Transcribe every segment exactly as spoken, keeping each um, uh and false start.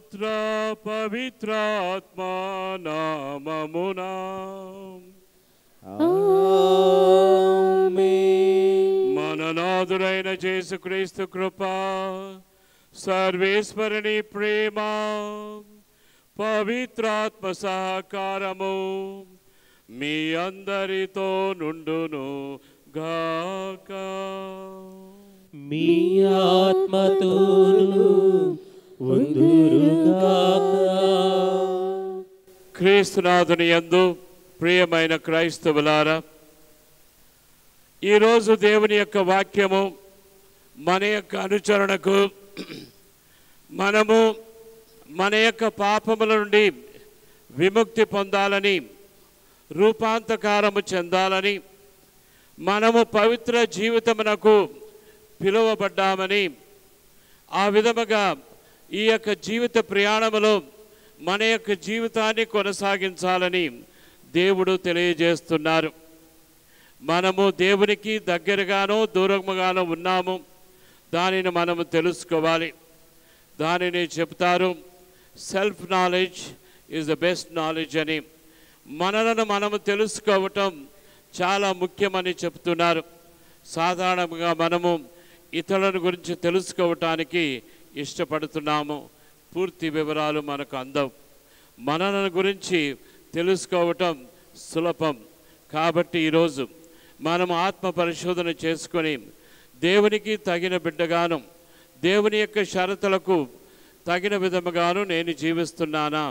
पुत्र पवित्र आत्मा नाममुना आमीन। मननादुरैन येसुक्रीस्तु कृपा सर्वेश्वरुनि प्रेम पवित्र आत्म सहकारमु मी अंदरितो नुंडुनु गाक। मी आत्मतोनु उंदुनु गाक। क्रीस्तुनाथुनि यंदु प्रियमैन क्रैस्तवुलारा ई रोजु देवुनि यొక్క वाक्यमु मन యొక్క అనుచరణకు మనము మన యొక్క పాపముల నుండి విముక్తి పొందాలని రూపాంతకారము చెందాలని మనము పవిత్ర జీవితమునకు పిలువబడ్డామని ఆ విధముగా ఈ యొక్క జీవిత ప్రయాణములో మన యొక్క జీవితాన్ని కొనసాగించాలని దేవుడు తెలియజేస్తున్నారు। మనము దేవునికి దగ్గరగానో దూరముగానో ఉన్నాము దానిని మనము తెలుసుకోవాలి। దానిని చెప్తారు self knowledge is the best knowledge అని। మనలను మనము తెలుసుకోవటం చాలా ముఖ్యమని చెప్తున్నారు। సాధారణంగా మనము ఇతరుల గురించి తెలుసుకోవటానికి ఇష్టపడుతున్నాము, పూర్తి వివరాలు మనకు అందవు। మనలను గురించి తెలుసుకోవటం సులభం కాబట్టి ఈరోజు మనం ఆత్మ పరిశోధన చేసుకొని దేవునికి తగిన బిడ్డగాను దేవుని యొక్క షరతులకు తగిన విధముగాను నేను జీవిస్తున్నానా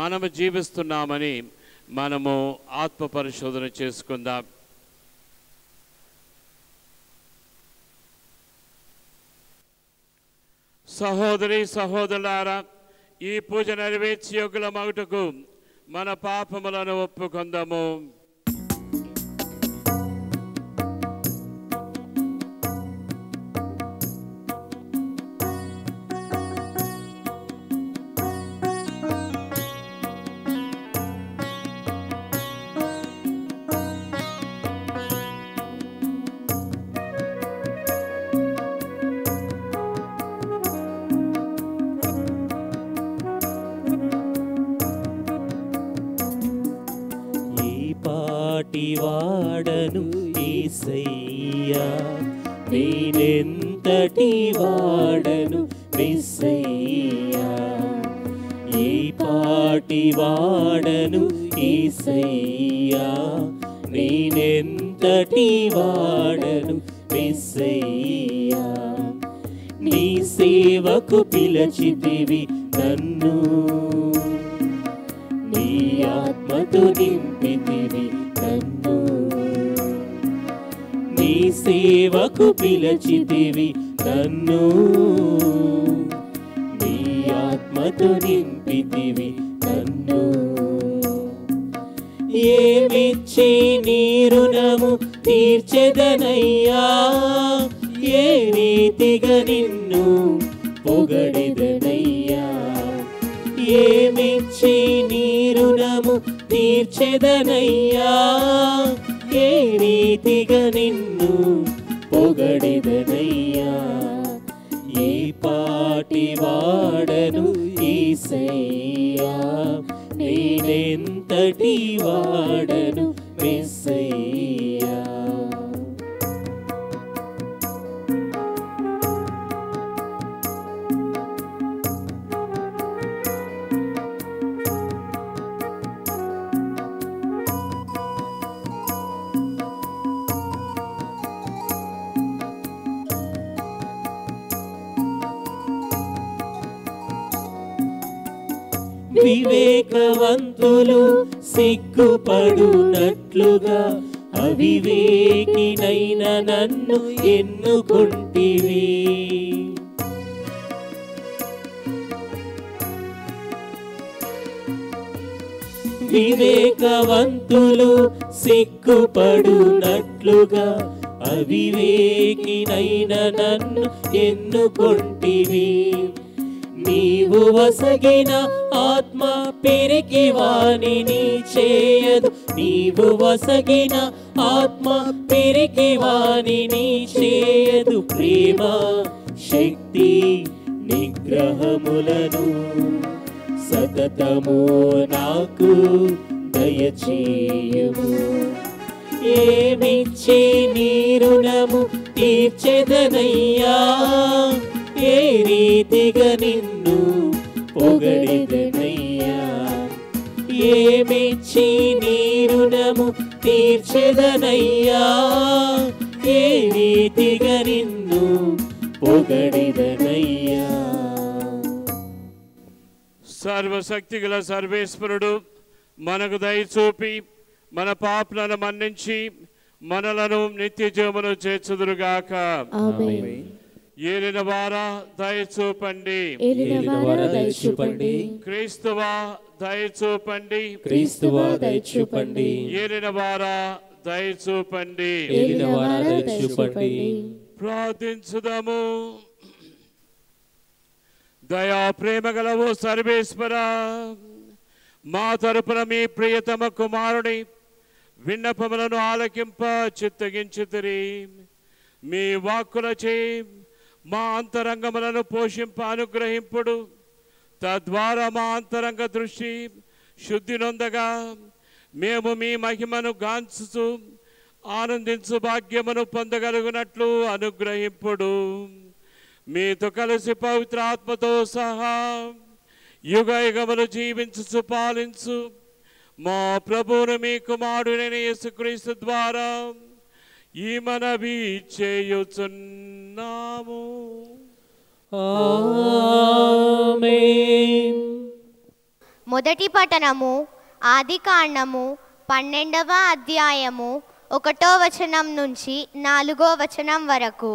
మనము జీవిస్తున్నామని మనము ఆత్మ పరిశోధన చేసుకుందాం। సహోదరి సహోదరులారా, ఈ పూజ నెరవేర్చి యోగులమగుటకు మన పాపములను ఒప్పుకుందాము। వాడను యేసయ్యా నేనెంతటి వాడను యేసయ్యా ఈ పాటి వాడను యేసయ్యా నేనెంతటి వాడను యేసయ్యా నీ సేవకు పిలచితివి నన్ను నీ ఆత్మతో నింపితివి నన్ను నీ సేవకు పిలచితివి నన్ను నీ ఆత్మతో నింపితివి నన్ను ఏమిచ్చి నీ రుణము తీర్చెదనయ్యా ఏ రీతిగా నిన్ను పొగడెదనయ్యా ఏమిచ్చి నీ రుణము తీర్చెదనయ్యా ఏ రీతిగా నిన్ను పొగడెదనయ్యా ఏ పాటి వాడను యేసయ్యా నేనెంతటి వాడను యేసయ్యా వివేకవంతులు సిగ్గుపడునట్లుగా అవివేకినైన నన్ను ఎన్నుకుంటివి వివేకవంతులు సిగ్గుపడునట్లుగా అవివేకినైన నన్ను ఎన్నుకుంటివి నీవు వసగిన ఆత్మ పెరికి వాణిని చేయదు నీవు వసగిన ఆత్మ పెరికి వాణిని చేయదు ప్రేమ శక్తి నిగ్ అనుగ్రహములను సతతము నాకు దయచేయుము. ఏమిచ్చి నీ రుణము తీర్చెదనయ్యా, ఏ రీతిగా నిన్ను పొగడెదనయ్యా. ఏమిచ్చి నీ రుణము తీర్చెదనయ్యా, ఏ రీతిగా నిన్ను పొగడెదనయ్యా. సర్వశక్తి గల సర్వేశ్వరుడు మనకు దయ చూపి మన పాపలను మన్నించి మనలను నిత్య జీవమును చేర్చుదురుగాక. ఏలిన వారా దయచూపండి, క్రీస్తువా దయచూపండి, క్రీస్తువా దయచూపండి. ఏలిన వారా దయచూపండి, దయచూపండి. ప్రార్థించుదాము. దయా ప్రేమ గలవు సర్వేశ్వర, మా తరపున మీ ప్రియతమ కుమారుని విన్నపములను ఆలకింప చిత్తగించితిరి. మీ వాక్కులచే మా అంతరంగములను పోషింప అనుగ్రహింపుడు. తద్వారా మా అంతరంగ దృష్టి శుద్ధి నొందగా మేము మీ మహిమను గాంచుతూ ఆనందించు భాగ్యమును పొందగలుగునట్లు అనుగ్రహింపుడు. మీతో కలిసి పవిత్ర ఆత్మతో సహా యుగ యుగములు జీవించు పాలించు మా ప్రభువును మీ కుమారుడైన యేసుక్రీస్తు ద్వారా ఈ మనవి చేయుచున్నాము. ఆమేన్. మొదటి పఠనము ఆదికాండము పన్నెండవ అధ్యాయము ఒకటో వచనం నుంచి నాలుగో వచనం వరకు.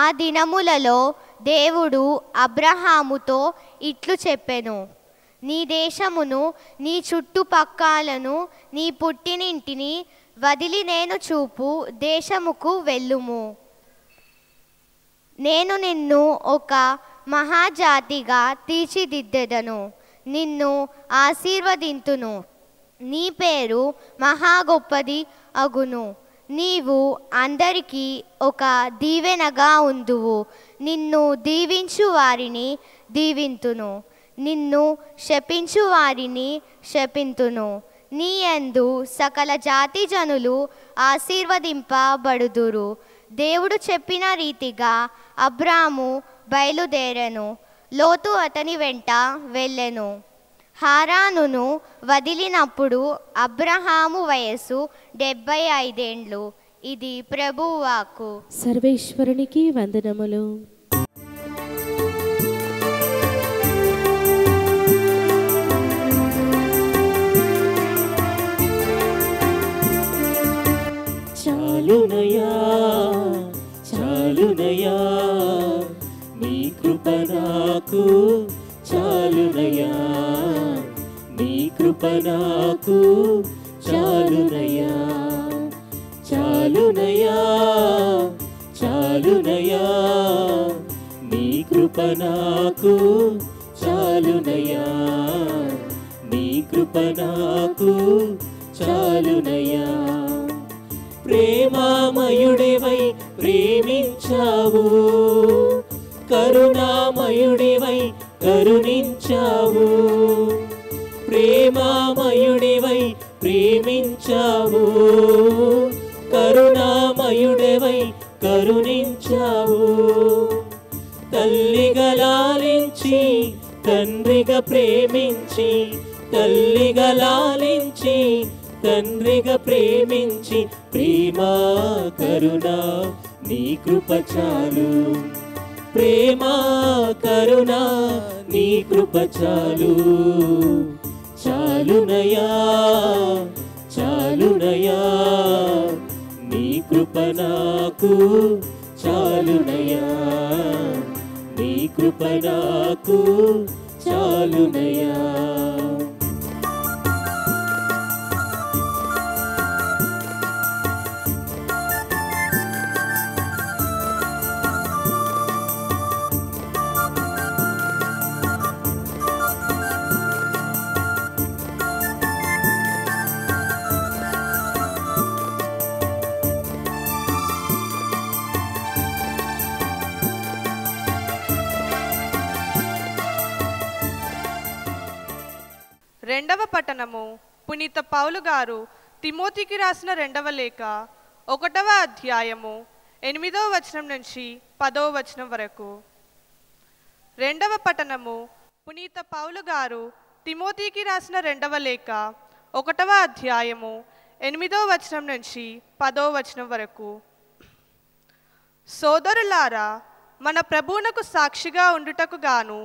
ఆ దినములలో దేవుడు అబ్రహాముతో ఇట్లు చెప్పెను, నీ దేశమును నీ చుట్టుపక్కలను నీ పుట్టినింటిని వదిలి నేను చూపు దేశముకు వెళ్ళుము. నేను నిన్ను ఒక మహాజాతిగా తీర్చిదిద్దెదను, నిన్ను ఆశీర్వదింతును, నీ పేరు మహా గొప్పది అగును, నీవు అందరికీ ఒక దీవెనగా ఉందువు, నిన్ను దీవించు వారిని దీవింతును, నిన్ను శపించు వారిని శపింతును, నీ యందు సకల జాతి జనులు ఆశీర్వదింపబడుదురు. దేవుడు చెప్పిన రీతిగా అబ్రాము బయలుదేరెను, లోతు అతని వెంట వెళ్ళెను. హారానును వదిలినప్పుడు అబ్రహాము వయస్సు డెబ్బై ఐదేండ్లు. ఇది ప్రభువాకు. సర్వేశ్వరునికి వందనములు. చాలునయా, చాలునయా, నీ కృప నాకు చాలునయా, నీ కృప నాకు చాలునయా, చాలునయా, చాలునయా, నీ కృప నాకు చాలునయా, నీ కృప నాకు చాలునయా. ప్రేమామయుడివై ప్రేమించావు, కరుణామయుడివై కరుణించావు, ప్రేమామయుడివై ప్రేమించావు, కరుణామయుడివై కరుణించావు. తల్లిగా లాలించి తండ్రిగా ప్రేమించి, తల్లిగా లాలించి తండ్రిగా ప్రేమించి, ప్రేమా కరుణా నీ కృప చాలు, ప్రేమా కరుణా నీ కృప చాలు, చాలునయా, చాలునయా, నీ కృప నాకు చాలునయా, నీ కృప నాకు చాలునయా. రెండవ పఠనము పునీత పౌలు గారు తిమోతికి రాసిన రెండవ లేఖ ఒకటవ అధ్యాయము ఎనిమిదవ వచనం నుంచి పదవ వచనం వరకు. రెండవ పఠనము పునీత పౌలు గారు తిమోతికి రాసిన రెండవ లేఖ ఒకటవ అధ్యాయము ఎనిమిదవ వచనం నుంచి పదవ వచనం వరకు. సోదరులారా, మన ప్రభువునకు సాక్షిగా ఉండుటకు గాను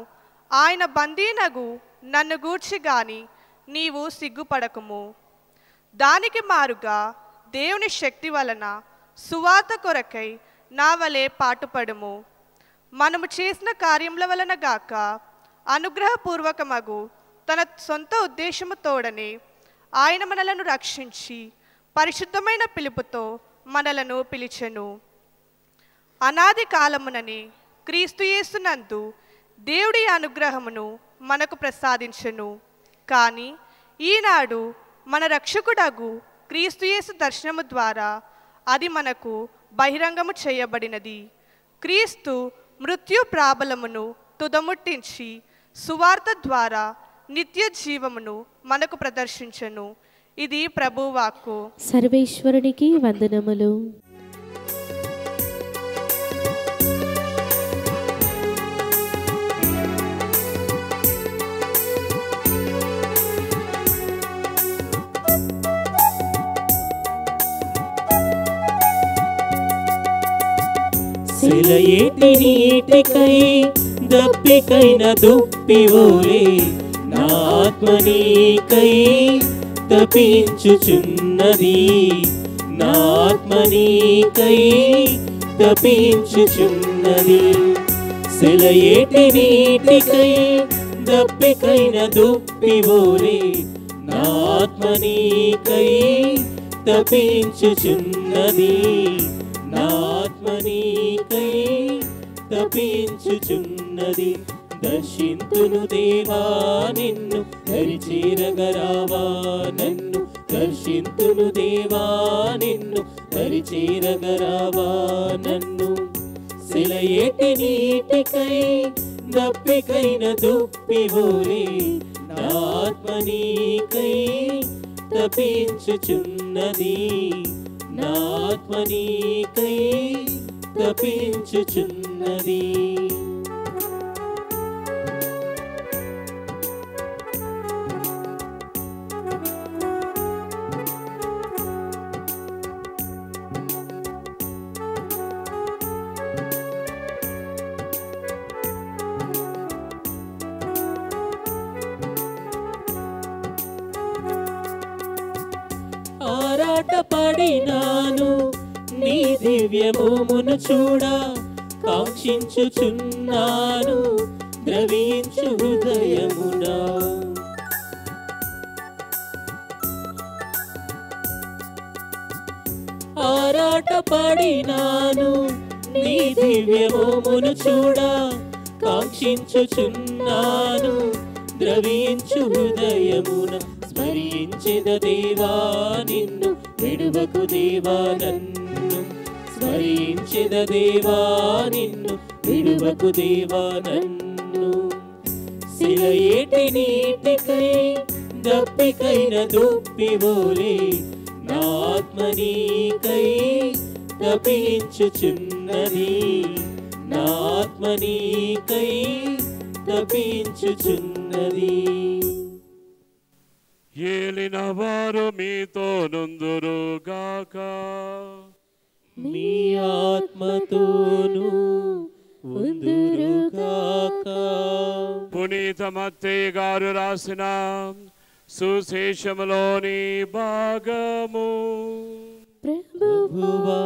ఆయన బందీనగు నన్ను గూర్చి గాని నీవు సిగ్గుపడకుము. దానికి మారుగా దేవుని శక్తి వలన సువార్త కొరకై నా వలె పాటుపడుము. మనము చేసిన కార్యముల వలన గాక అనుగ్రహపూర్వకమగు తన సొంత ఉద్దేశము తోడని ఆయన మనలను రక్షించి పరిశుద్ధమైన పిలుపుతో మనలను పిలిచెను. అనాది కాలమునని క్రీస్తు యేసునందు దేవుడి అనుగ్రహమును మనకు ప్రసాదించెను. కానీ ఈనాడు మన రక్షకుడగు క్రీస్తు యేసు దర్శనము ద్వారా అది మనకు బహిరంగము చేయబడినది. క్రీస్తు మృత్యు ప్రాబలమును తుదముట్టించి సువార్త ద్వారా నిత్య జీవమును మనకు ప్రదర్శించెను. ఇది ప్రభువాక్కు. సర్వేశ్వరునికి వందనములు. సెలయేటిని ఏటికై దప్పికైన దుప్పివోలే నా ఆత్మనీకై తపించుచున్నది. నా ఆత్మనీకై తపించుచున్నది. సెలయేటిని ఏటికై దప్పికైన దుప్పివోలే నా ఆత్మనీకై తపించుచున్నది. నా ఆత్మనీకై తపించుచున్నది. దర్శింతును దేవా నిన్ను దరిచేరగరావా నన్ను. దర్శింతును దేవా నిన్ను దరిచేరగరావా నన్ను. సెలయేటి నీటికై దప్పికైన దుప్పివోలే నా ఆత్మనీకై తపించుచున్నది. నా ఆత్మనీకై తపించుచున్నది. ఆరాటపడినాను నీ దివ్యమూమును చూడ కాంక్షించుచున్నాను ద్రవించు హృదయమున. ఆరాటపడినాను నీ దివ్యమూమును చూడ కాంక్షించుచున్నాను ద్రవించు హృదయమున. స్మరించెద దేవా నిన్ను విడువకు దేవా నన్ను. స్మరించెద దేవా నిన్ను విడువకు దేవా నన్ను. సిలయేటి నీటికై దప్పికైన దుప్పివోలే నా ఆత్మనీకై తపించుచున్నది. నా ఆత్మనీకై తపించుచున్నది. ఏలిన వారు మీతో నుందురుగాక. మీ ఆత్మతోను ఉందురుగాక. పునీత మత్తయి గారు రాసిన సుశేషములోని భాగము. ప్రభువా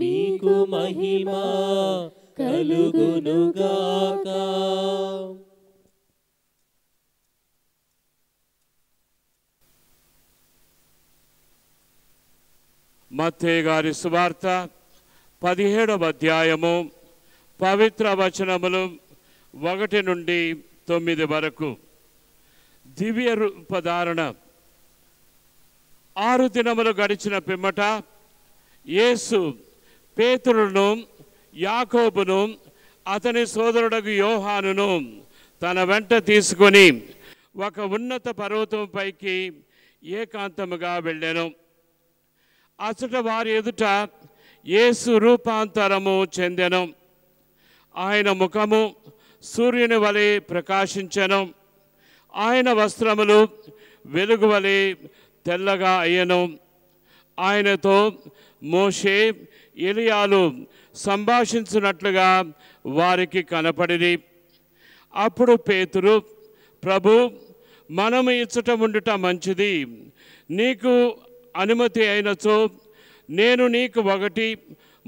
మీకు మహిమ కలుగునుగాక. మత్తయి గారి సువార్త పదిహేడవ అధ్యాయము పవిత్ర వచనములు ఒకటి నుండి తొమ్మిది వరకు. దివ్య రూపధారణ. ఆరు దినములు గడిచిన పిమ్మట యేసు పేతురును యాకోబును అతని సోదరుడగు యోహానును తన వెంట తీసుకొని ఒక ఉన్నత పర్వతం పైకి ఏకాంతముగా వెళ్ళెను. అచ్చట వారి ఎదుట యేసు రూపాంతరము చెందెను. ఆయన ముఖము సూర్యుని వలె ప్రకాశించెను. ఆయన వస్త్రములు వెలుగు వలె తెల్లగా అయ్యెను. ఆయనతో మోషే ఎలియాలు సంభాషించునట్లుగా వారికి కనపడిరి. అప్పుడు పేతురు, ప్రభు, మనము ఇచ్చట ఉండుట మంచిది. నీకు అనుమతి అయినచో నేను నీకు ఒకటి,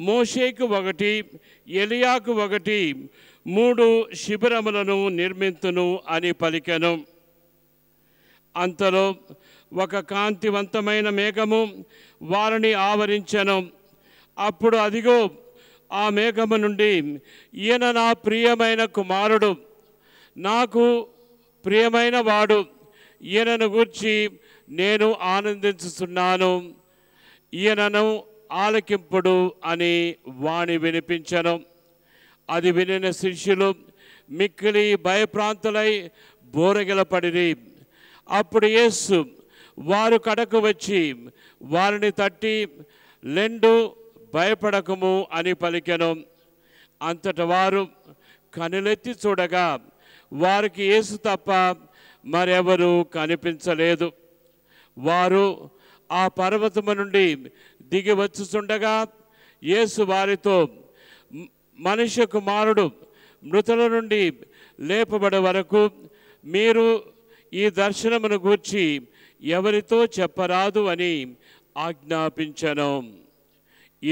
మోషేకు ఒకటి, ఎలియాకు ఒకటి మూడు శిబిరములను నిర్మింతును అని పలికెను. అంతలో ఒక కాంతివంతమైన మేఘము వారిని ఆవరించెను. అప్పుడు అదిగో, ఆ మేఘము నుండి, ఈయన నా ప్రియమైన కుమారుడు, నాకు ప్రియమైన వాడు, ఈయనను గూర్చి నేను ఆనందించుచున్నాను, ఈయనను ఆలకింపుడు అని వాణి వినిపించెను. అది వినిన శిష్యులు మిక్కిలి భయప్రాంతులై బోరగిలపడిరి. అప్పుడు యేసు వారు కడకు వచ్చి వారిని తట్టి, లెండు భయపడకుము అని పలికెను. అంతట వారు కనులెత్తి చూడగా వారికి యేసు తప్ప మరెవరూ కనిపించలేదు. వారు ఆ పర్వతము నుండి దిగి వచ్చుచుండగా యేసు వారితో, మనిషి కుమారుడు మృతుల నుండి లేపబడే వరకు మీరు ఈ దర్శనమును గూర్చి ఎవరితో చెప్పరాదు అని ఆజ్ఞాపించెను.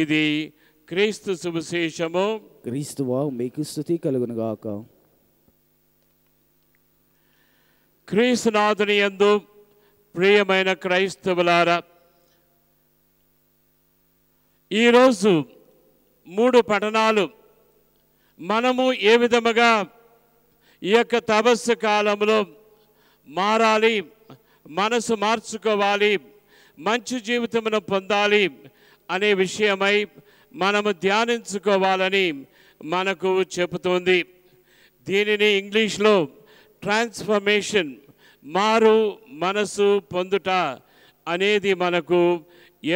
ఇది క్రీస్తు సువిశేషము. క్రీస్తువా మీకు స్తుతి కలుగును గాక. క్రీస్తునాథుని యందు ప్రియమైన క్రైస్తవులారా, ఈరోజు మూడు పఠనాలు మనము ఏ విధముగా ఈ యొక్క తపస్సు కాలంలో మారాలి, మనసు మార్చుకోవాలి, మంచి జీవితమును పొందాలి అనే విషయమై మనము ధ్యానించుకోవాలని మనకు చెబుతుంది. దీనిని ఇంగ్లీష్లో ట్రాన్స్ఫర్మేషన్, మారు మనసు పొందుట అనేది మనకు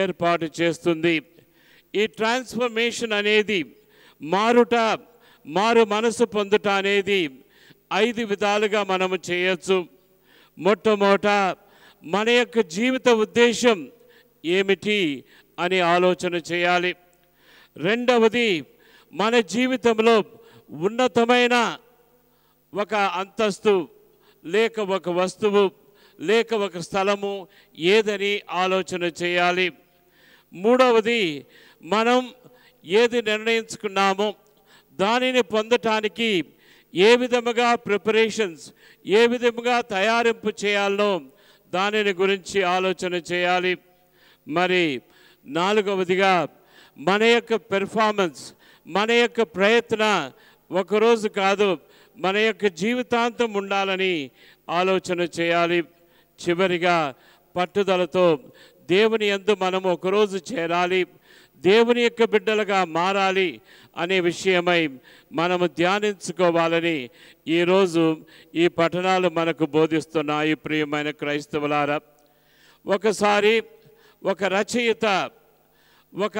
ఏర్పాటు చేస్తుంది. ఈ ట్రాన్స్ఫర్మేషన్ అనేది, మారుట, మారు మనసు పొందుట అనేది ఐదు విధాలుగా మనము చేయొచ్చు. మొట్టమొదట మన యొక్క జీవిత ఉద్దేశం ఏమిటి అని ఆలోచన చేయాలి. రెండవది, మన జీవితంలో ఉన్నతమైన ఒక అంతస్తు లేక ఒక వస్తువు లేక ఒక స్థలము ఏదని ఆలోచన చేయాలి. మూడవది, మనం ఏది నిర్ణయించుకున్నామో దానిని పొందటానికి ఏ విధముగా ప్రిపరేషన్స్, ఏ విధముగా తయారింపు చేయాలనో దానిని గురించి ఆలోచన చేయాలి. మరి నాలుగవదిగా, మన యొక్క పెర్ఫార్మెన్స్, మన యొక్క ప్రయత్న ఒకరోజు కాదు, మన యొక్క జీవితాంతం ఉండాలని ఆలోచన చేయాలి. చివరిగా, పట్టుదలతో దేవుని యందు మనం ఒకరోజు చేరాలి, దేవుని యొక్క బిడ్డలుగా మారాలి అనే విషయమై మనము ధ్యానించుకోవాలని ఈరోజు ఈ పఠనాలు మనకు బోధిస్తున్నాయి. ప్రియమైన క్రైస్తవులారా, ఒకసారి ఒక రచయిత ఒక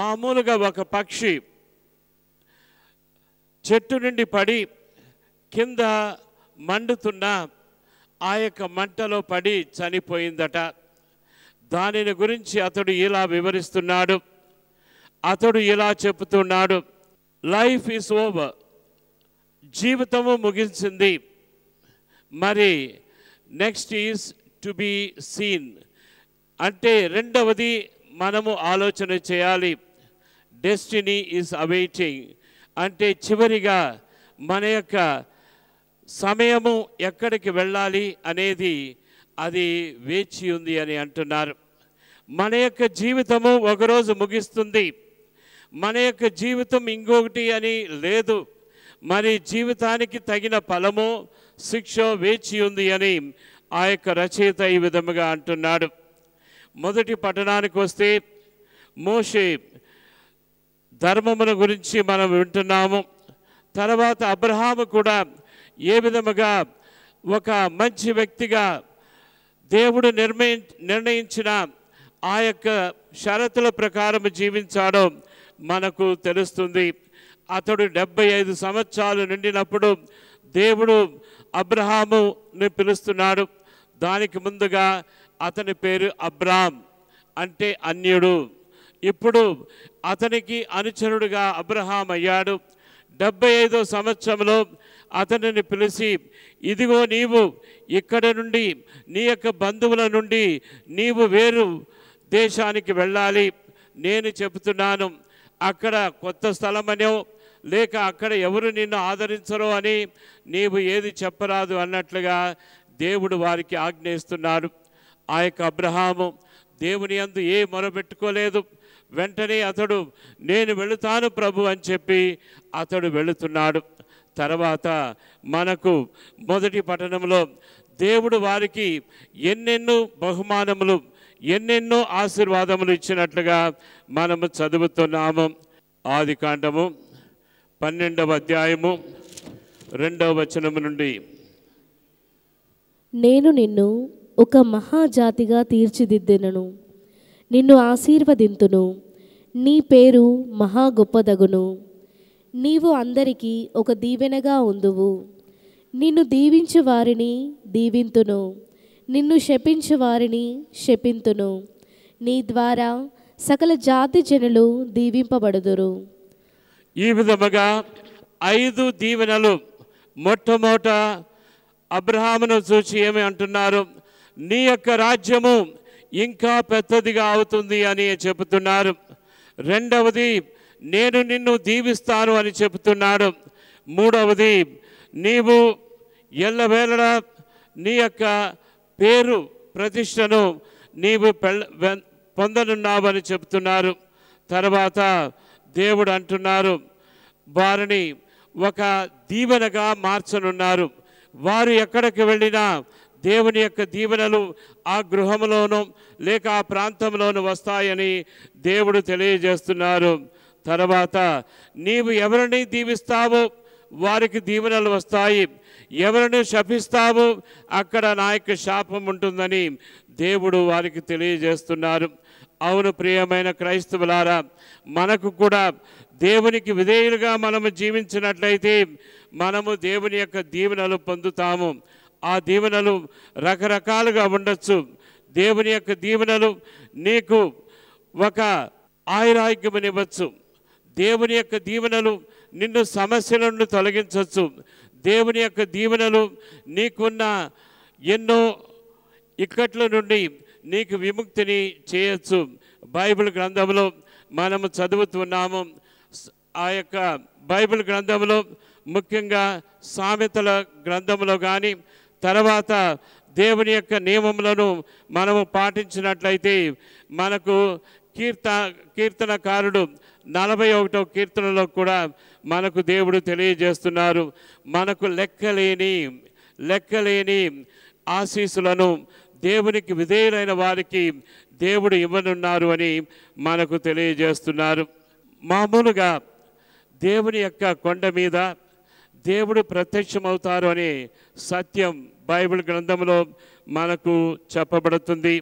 మామూలుగా ఒక పక్షి చెట్టు నుండి పడి కింద మండుతున్న ఆ యొక్క మంటలో పడి చనిపోయిందట. దానిని గురించి అతడు ఇలా వివరిస్తున్నాడు. అతడు ఇలా చెబుతున్నాడు, లైఫ్ ఈజ్ ఓవర్, జీవితము ముగించింది. మరి next is to be seen, అంటే రెండవది మనము ఆలోచన చేయాలి. డెస్టినీ ఈజ్ అవైటింగ్, అంటే చివరిగా మన యొక్క సమయము ఎక్కడికి వెళ్ళాలి అనేది అది వేచి ఉంది అని అంటున్నారు. మన యొక్క జీవితము ఒకరోజు ముగిస్తుంది, మన యొక్క జీవితం ఇంకొకటి అని లేదు. మరి జీవితానికి తగిన ఫలము, శిక్ష వేచి ఉంది అని ఆ యొక్క రచయిత ఈ విధముగా అంటున్నాడు. మొదటి పఠనానికి వస్తే, మోషే ధర్మముల గురించి మనం వింటున్నాము. తర్వాత అబ్రహాము కూడా ఏ విధముగా ఒక మంచి వ్యక్తిగా దేవుడు నిర్ణయించిన ఆ యొక్క షరతుల ప్రకారం జీవించాడు మనకు తెలుస్తుంది। అతడు డెబ్బై ఐదు సంవత్సరాలు నిండినప్పుడు దేవుడు అబ్రహామును పిలుస్తున్నాడు। దానికి ముందుగా అతని పేరు అబ్రామ్ అంటే అన్యుడు। ఇప్పుడు అతనికి అనుచరుడుగా అబ్రహాం అయ్యాడు। డెబ్బై ఐదవ సంవత్సరంలో అతనిని పిలిచి ఇదిగో నీవు ఇక్కడ నుండి నీ యొక్క బంధువుల నుండి నీవు వేరు దేశానికి వెళ్ళాలి। నేను చెబుతున్నాను అక్కడ కొత్త స్థలమనో లేక అక్కడ ఎవరు నిన్ను ఆదరించరో అని నీవు ఏది చెప్పరాదు అన్నట్లుగా దేవుడు వారికి ఆజ్ఞ ఇస్తున్నాడు। ఆ యొక్క అబ్రహాము దేవుని యందు ఏ మొరపెట్టుకోలేదు। వెంటనే అతడు నేను వెళుతాను ప్రభు అని చెప్పి అతడు వెళుతున్నాడు। తర్వాత మనకు మొదటి పట్టణంలో దేవుడు వారికి ఎన్నెన్నో బహుమానములు ఎన్నెన్నో ఆశీర్వాదములు ఇచ్చినట్లుగా మనము చదువుతున్నాము। ఆదికాండము పన్నెండవ అధ్యాయము రెండవ వచనము నుండి నేను నిన్ను ఒక మహాజాతిగా తీర్చిదిద్దెనను, నిన్ను ఆశీర్వదింతును, నీ పేరు మహా గొప్పదగును, నీవు అందరికీ ఒక దీవెనగా ఉందువు, నిన్ను దీవించు వారిని దీవింతును, నిన్ను శపించు వారిని శపింతును, నీ ద్వారా సకల జాతి జనులు దీవింపబడుదురు। ఈ విధముగా ఐదు దీవెనలు మొట్టమొదట అబ్రహామును చూసి ఏమి అంటున్నారు? నీ యొక్క రాజ్యము ఇంకా పెద్దదిగా అవుతుంది అని చెబుతున్నారు। రెండవది నేను నిన్ను దీవిస్తాను అని చెబుతున్నాడు। మూడవది నీవు ఎల్లవేళలా నీ యొక్క పేరు ప్రతిష్టను నీవు పొందనున్నావు అని చెబుతున్నారు। తర్వాత దేవుడు అంటున్నారు వారిని ఒక దీవెనగా మార్చనున్నారు। వారు ఎక్కడికి వెళ్ళినా దేవుని యొక్క దీవెనలు ఆ గృహంలోనూ లేక ఆ ప్రాంతంలోనూ వస్తాయని దేవుడు తెలియజేస్తున్నారు। తర్వాత నీవు ఎవరిని దీవిస్తావో వారికి దీవెనలు వస్తాయి, ఎవరిని శపిస్తావో అక్కడ నా యొక్క శాపం ఉంటుందని దేవుడు వారికి తెలియజేస్తున్నారు। అవును ప్రియమైన క్రైస్తవులారా, మనకు కూడా దేవునికి విధేయులుగా మనము జీవించినట్లయితే మనము దేవుని యొక్క దీవెనలు పొందుతాము। ఆ దీవెనలు రకరకాలుగా ఉండొచ్చు। దేవుని యొక్క దీవెనలు నీకు ఒక ఆయురారోగ్యమునివ్వచ్చు, దేవుని యొక్క దీవెనలు నిన్ను సమస్యల నుండి తొలగించవచ్చు, దేవుని యొక్క దీవెనలు నీకున్న ఎన్నో ఇక్కట్ల నుండి నీకు విముక్తిని చేయొచ్చు। బైబిల్ గ్రంథంలో మనము చదువుతున్నాము। ఆ యొక్క బైబిల్ గ్రంథంలో ముఖ్యంగా సామెతల గ్రంథంలో కానీ తర్వాత దేవుని యొక్క నియమములను మనము పాటించినట్లయితే మనకు కీర్త కీర్తనకారుడు నలభై ఒకటో కీర్తనలో కూడా మనకు దేవుడు తెలియజేస్తున్నారు మనకు లెక్కలేని లెక్కలేని ఆశీస్సులను దేవునికి విధేయులైన వారికి దేవుడు ఇవ్వనున్నారు అని మనకు తెలియజేస్తున్నారు। మామూలుగా దేవుని యొక్క కొండ మీద దేవుడు ప్రత్యక్షమవుతారు అనే సత్యం బైబిల్ గ్రంథంలో మనకు చెప్పబడుతుంది।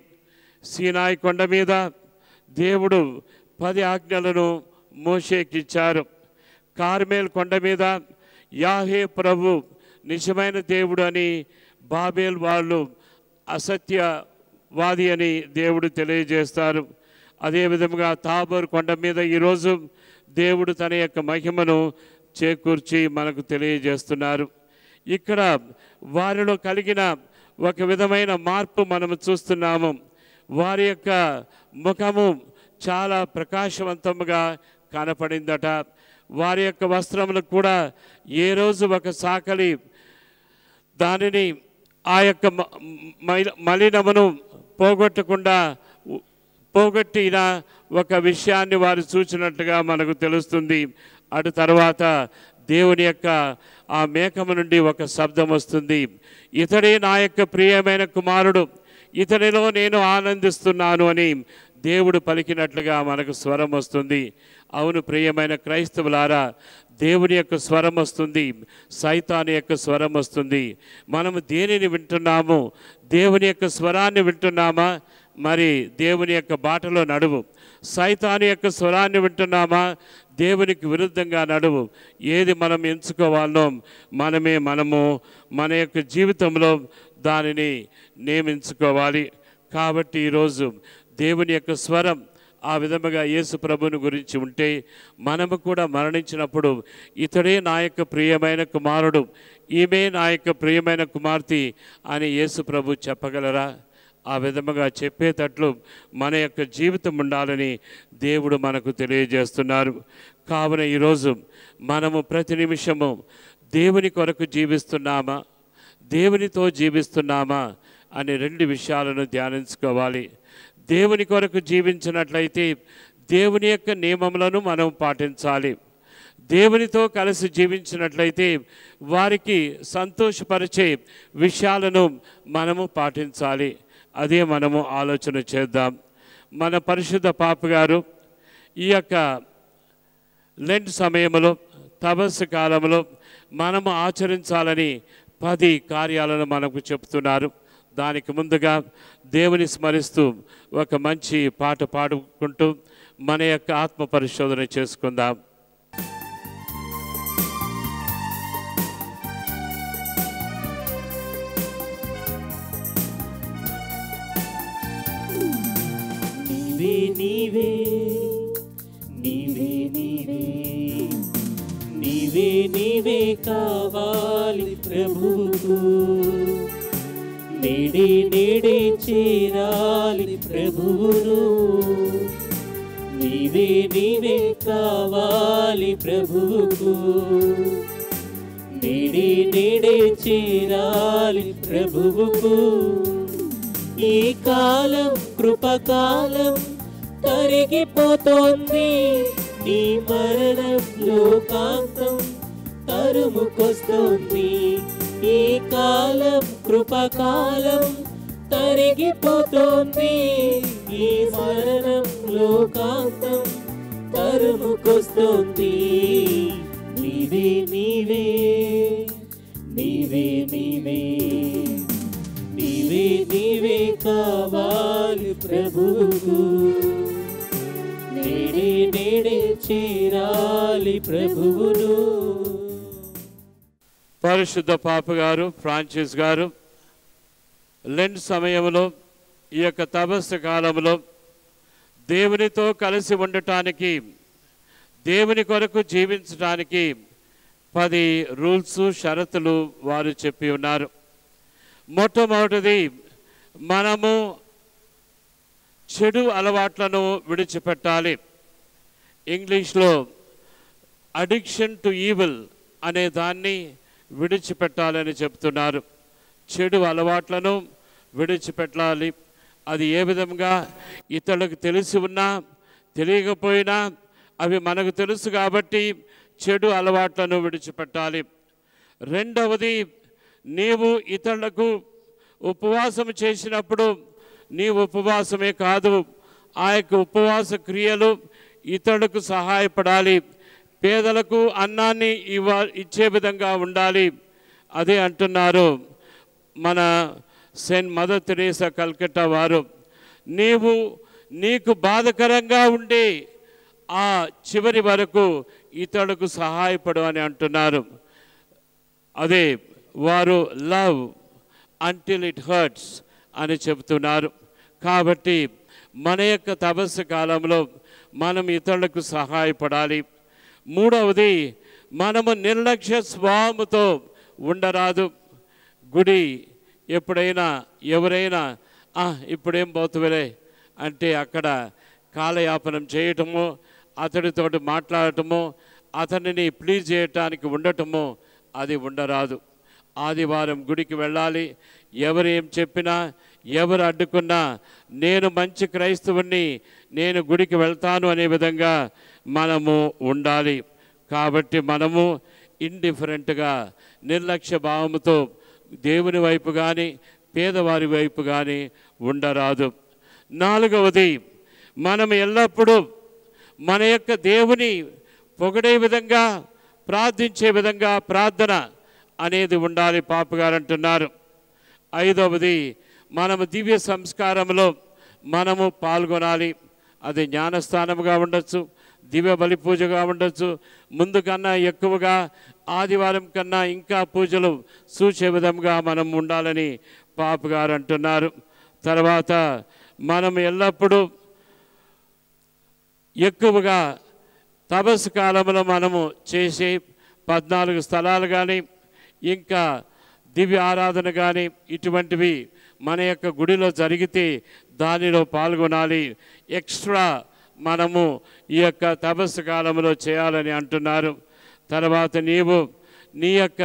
సీనాయి కొండ మీద దేవుడు పది ఆజ్ఞలను మోషేకిచ్చారు। కార్మెల్ కొండ మీద యాహే ప్రభు నిజమైన దేవుడు అని బాబేల్ వాళ్ళు అసత్యవాది అని దేవుడు తెలియజేస్తారు। అదేవిధముగా తాబోర్ కొండ మీద ఈరోజు దేవుడు తన యొక్క మహిమను చేకూర్చి మనకు తెలియజేస్తున్నారు। ఇక్కడ వారిలో కలిగిన ఒక విధమైన మార్పు మనము చూస్తున్నాము। వారి యొక్క ముఖము చాలా ప్రకాశవంతముగా కనపడిందట। వారి యొక్క వస్త్రములు కూడా ఏ రోజు ఒక సాకలి దానిని ఆ యొక్క మలినమును పోగొట్టకుండా పోగొట్టిన ఒక విషయాన్ని వారు చూచినట్టుగా మనకు తెలుస్తుంది। అటు తర్వాత దేవుని యొక్క ఆ మేకము నుండి ఒక శబ్దం వస్తుంది, ఇతడే నా యొక్క ప్రియమైన కుమారుడు, ఇతనిలో నేను ఆనందిస్తున్నాను అని దేవుడు పలికినట్లుగా మనకు స్వరం వస్తుంది। అవును ప్రియమైన క్రైస్తవులారా, దేవుని యొక్క స్వరం వస్తుంది, సైతాను యొక్క స్వరం వస్తుంది. మనము దేనిని వింటున్నాము? దేవుని యొక్క స్వరాన్ని వింటున్నామా? మరి దేవుని యొక్క బాటలో నడువు. సైతాను యొక్క స్వరాన్ని వింటున్నామా? దేవునికి విరుద్ధంగా నడువు. ఏది మనం ఎంచుకోవాలో మనమే మనము మన యొక్క జీవితంలో దానిని నియమించుకోవాలి. కాబట్టి ఈరోజు దేవుని యొక్క స్వరం ఆ విధముగా యేసు ప్రభువుని గురించి ఉంటే, మనము కూడా మరణించినప్పుడు ఇతడే నా యొక్క ప్రియమైన కుమారుడు, ఈమె నా యొక్క ప్రియమైన కుమార్తె అని యేసు ప్రభు చెప్పగలరా? ఆ విధముగా చెప్పేటట్లు మన యొక్క జీవితం ఉండాలని దేవుడు మనకు తెలియజేస్తున్నారు. కావున ఈరోజు మనము ప్రతి నిమిషము దేవుని కొరకు జీవిస్తున్నామా, దేవునితో జీవిస్తున్నామా అనే రెండు విషయాలను ధ్యానించుకోవాలి. దేవుని కొరకు జీవించినట్లయితే దేవుని యొక్క నియమములను మనం పాటించాలి. దేవునితో కలిసి జీవించినట్లయితే వారికి సంతోషపరిచే విషయాలను మనము పాటించాలి. అదే మనము ఆలోచన చేద్దాం. మన పరిశుద్ధ పాప గారు ఈ యొక్క లెంట్ సమయంలో, తపస్సు కాలంలో మనము ఆచరించాలని పది కార్యాలను మనకు చెప్తున్నారు. దానికి ముందుగా దేవుని స్మరిస్తూ ఒక మంచి పాట పాడుకుంటూ మన యొక్క ఆత్మ పరిశోధన చేసుకుందాం. నీవే నీవే నీవే నీవే నీవే కావాలి ప్రభుకు, నేడే నేడే చేరాలి ప్రభువును, నీవే నీవే కావాలి ప్రభుకు, నేడే నేడే చేరాలి ప్రభువుకు. ఈ కాలం కృపకాలం తరిగిపోతోంది, నీ మరణం లోకాంతం తరుముకొస్తోంది. ఈ కాలం కృపకాలం తరిగిపోతోంది, ఈ మరణం లోకాంతం తరుముకొస్తోంది. నీవే నీవే నీవే నీవే నీవే నీవే కావాలి ప్రభువుకు, నేడే నేడే చేరాలి ప్రభువును. పరిశుద్ధ పాప గారు, ఫ్రాన్సిస్ గారు లెంట్ సమయంలో, ఈ యొక్క తపస్సు కాలంలో దేవునితో కలిసి ఉండటానికి, దేవుని కొరకు జీవించడానికి పది రూల్స్, షరతులు వారు చెప్పి ఉన్నారు. మొట్టమొదటిది, మనము చెడు అలవాట్లను విడిచిపెట్టాలి. ఇంగ్లీష్లో అడిక్షన్ టు ఈవిల్ అనే దాన్ని విడిచిపెట్టాలని చెప్తున్నారు. చెడు అలవాట్లను విడిచిపెట్టాలి. అది ఏ విధంగా ఇతరులకు తెలిసి ఉన్నా తెలియకపోయినా అవి మనకు తెలుసు కాబట్టి చెడు అలవాట్లను విడిచిపెట్టాలి. రెండవది, నీవు ఇతరులకు ఉపవాసం చేసినప్పుడు నీవు ఉపవాసమే కాదు, ఆ యొక్క ఉపవాస క్రియలు ఇతరులకు సహాయపడాలి. పేదలకు అన్నాన్ని ఇవ్వ ఇచ్చే విధంగా ఉండాలి. అదే అంటున్నారు మన సెయింట్ మదర్ థెరేసా కల్కట్టా వారు. నీవు నీకు బాధకరంగా ఉండే ఆ చివరి వరకు ఇతరులకు సహాయపడు అని అంటున్నారు. అదే వారు లవ్ అంటిల్ ఇట్ హర్ట్స్ అని చెబుతున్నారు. కాబట్టి మన యొక్క తపస్సు కాలంలో మనం ఇతరులకు సహాయపడాలి. మూడవది, మనము నిర్లక్ష్య స్వభావంతో ఉండరాదు. గుడి ఎప్పుడైనా ఎవరైనా ఇప్పుడేం పోతువులే అంటే అక్కడ కాలయాపనం చేయటము, అతడితో మాట్లాడటము, అతనిని ప్లీజ్ చేయటానికి ఉండటము, అది ఉండరాదు. ఆదివారం గుడికి వెళ్ళాలి. ఎవరు ఏం చెప్పినా, ఎవరు అడ్డుకున్నా నేను మంచి క్రైస్తవుని, నేను గుడికి వెళ్తాను అనే విధంగా మనము ఉండాలి. కాబట్టి మనము ఇండిఫరెంట్గా, నిర్లక్ష్య భావంతో దేవుని వైపు కానీ పేదవారి వైపు కానీ ఉండరాదు. నాలుగవది, మనం ఎల్లప్పుడూ మన యొక్క దేవుని పొగిడే విధంగా ప్రార్థించే విధంగా ప్రార్థన అనేది ఉండాలి పాపగారు అంటున్నారు. ఐదవది మనము దివ్య సంస్కారములో మనము పాల్గొనాలి. అది జ్ఞానస్థానముగా ఉండొచ్చు, దివ్య బలి పూజగా ఉండొచ్చు, ముందు కన్నా ఎక్కువగా ఆదివారం కన్నా ఇంకా పూజలు సూచే విధంగా మనం ఉండాలని పాపగారు అంటున్నారు. తర్వాత మనం ఎల్లప్పుడూ ఎక్కువగా తపస్సు కాలంలో మనము చేసే పద్నాలుగు స్థలాలు కానీ ఇంకా దివ్య ఆరాధన కానీ ఇటువంటివి మన యొక్క గుడిలో జరిగితే దానిలో పాల్గొనాలి. ఎక్స్ట్రా మనము ఈ యొక్క తపస్సు కాలంలో చేయాలని అంటున్నారు. తర్వాత నీవు నీ యొక్క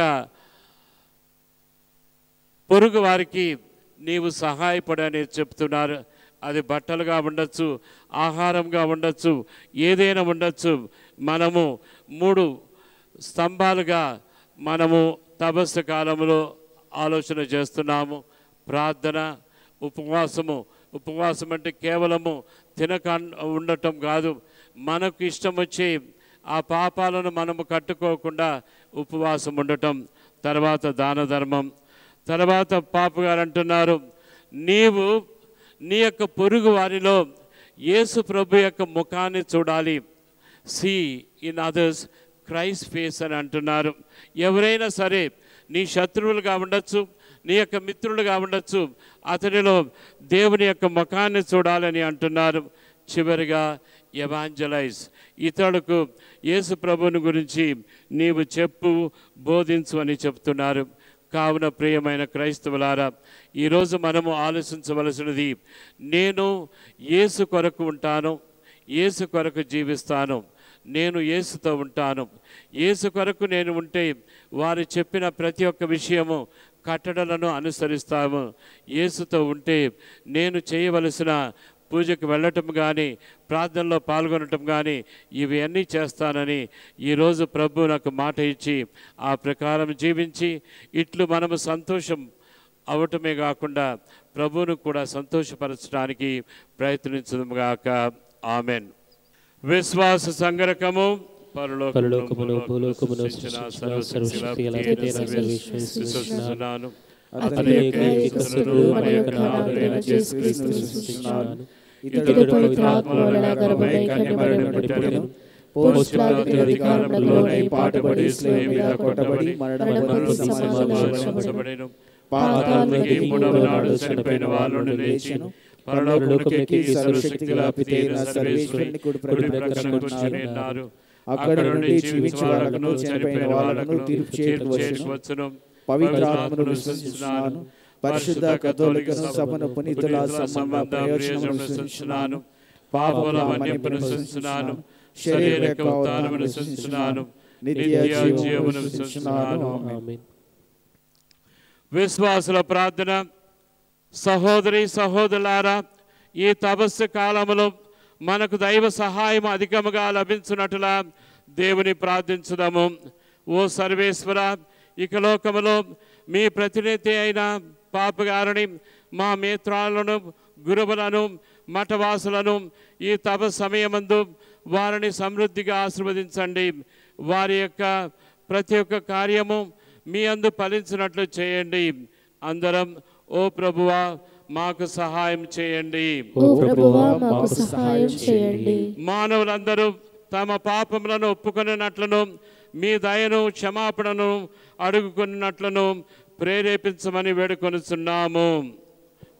పొరుగు వారికి నీవు సహాయపడని చెప్తున్నారు. అది బట్టలుగా ఉండొచ్చు, ఆహారంగా ఉండొచ్చు, ఏదైనా ఉండొచ్చు. మనము మూడు స్తంభాలుగా మనము తపస్సు కాలంలో ఆలోచన చేస్తున్నాము. ప్రార్థన, ఉపవాసము. ఉపవాసం అంటే కేవలము తినక ఉండటం కాదు, మనకు ఇష్టం వచ్చే ఆ పాపాలను మనము కట్టుకోకుండా ఉపవాసం ఉండటం. తర్వాత దాన ధర్మం. తర్వాత పాపగారు అంటున్నారు, నీవు నీ యొక్క పొరుగు వారిలో యేసు ప్రభు యొక్క ముఖాన్ని చూడాలి. See in others Christ face అని అంటున్నారు. ఎవరైనా సరే నీ శత్రువులుగా ఉండొచ్చు, నీ యొక్క మిత్రులుగా ఉండొచ్చు, అతనిలో దేవుని యొక్క ముఖాన్ని చూడాలని అంటున్నారు. చివరిగా ఎవాంజలైజ్, ఇతరులకు యేసు ప్రభువుని గురించి నీవు చెప్పు, బోధించు అని చెప్తున్నారు. కావున ప్రియమైన క్రైస్తవులారా, ఈరోజు మనము ఆలోచించవలసినది, నేను యేసు కొరకు ఉంటాను, యేసు కొరకు జీవిస్తాను, నేను యేసుతో ఉంటాను, యేసు కొరకు నేను ఉంటే వారు చెప్పిన ప్రతి ఒక్క విషయము కట్టడలను అనుసరిస్తాము. యేసుతో ఉంటే నేను చేయవలసిన పూజకు వెళ్ళటం కానీ, ప్రార్థనలో పాల్గొనటం కానీ ఇవన్నీ చేస్తానని ఈరోజు ప్రభు నాకు మాట ఇచ్చి ఆ ప్రకారం జీవించి ఇట్లు మనము సంతోషం అవటమే కాకుండా ప్రభువును కూడా సంతోషపరచడానికి ప్రయత్నించుగాక. ఆమెన్. విశ్వాస సంగరకము పరలోకమును భూలోకమును సృష్టించిన అతని చనిపోయిన వాళ్ళు అక్కడ నుండి జీవించను చనిపోయిన వాళ్ళను తీర్పు చేయవచ్చును. పవిత్రాత్మను విశ్వసిస్తున్నాను, పరిశుద్ధ కథోలిక సభను పునీతుల సంబంధ ప్రయోజనం విశ్వసిస్తున్నాను, పాపముల మన్నింపును విశ్వసిస్తున్నాను, శరీర కౌతాలను విశ్వసిస్తున్నాను, నిత్య జీవమును విశ్వసిస్తున్నాను. ఆమేన్. విశ్వాసుల ప్రార్థన. సహోదరి సహోదరులారా, ఈ తపస్సు కాలంలో మనకు దైవ సహాయం అధికముగా లభించునట్లా దేవుని ప్రార్థించుదాము. ఓ సర్వేశ్వర, ఇక లోకములో మీ ప్రతినిధి అయిన పాపగారిని, మా మిత్రాలను, గురువులను, మఠవాసులను ఈ తప సమయమందు వారిని సమృద్ధిగా ఆశీర్వదించండి. వారి యొక్క ప్రతి ఒక్క కార్యము మీ అందు ఫలించినట్లు చేయండి. అందరం ఓ ప్రభువా మాకు సహాయం చేయండి. మానవులందరూ తమ పాపములను ఒప్పుకొనినట్లను మీ దయను క్షమాపణను అడుగుకున్నట్లను ప్రేరేపించమని వేడుకొనుచున్నాము.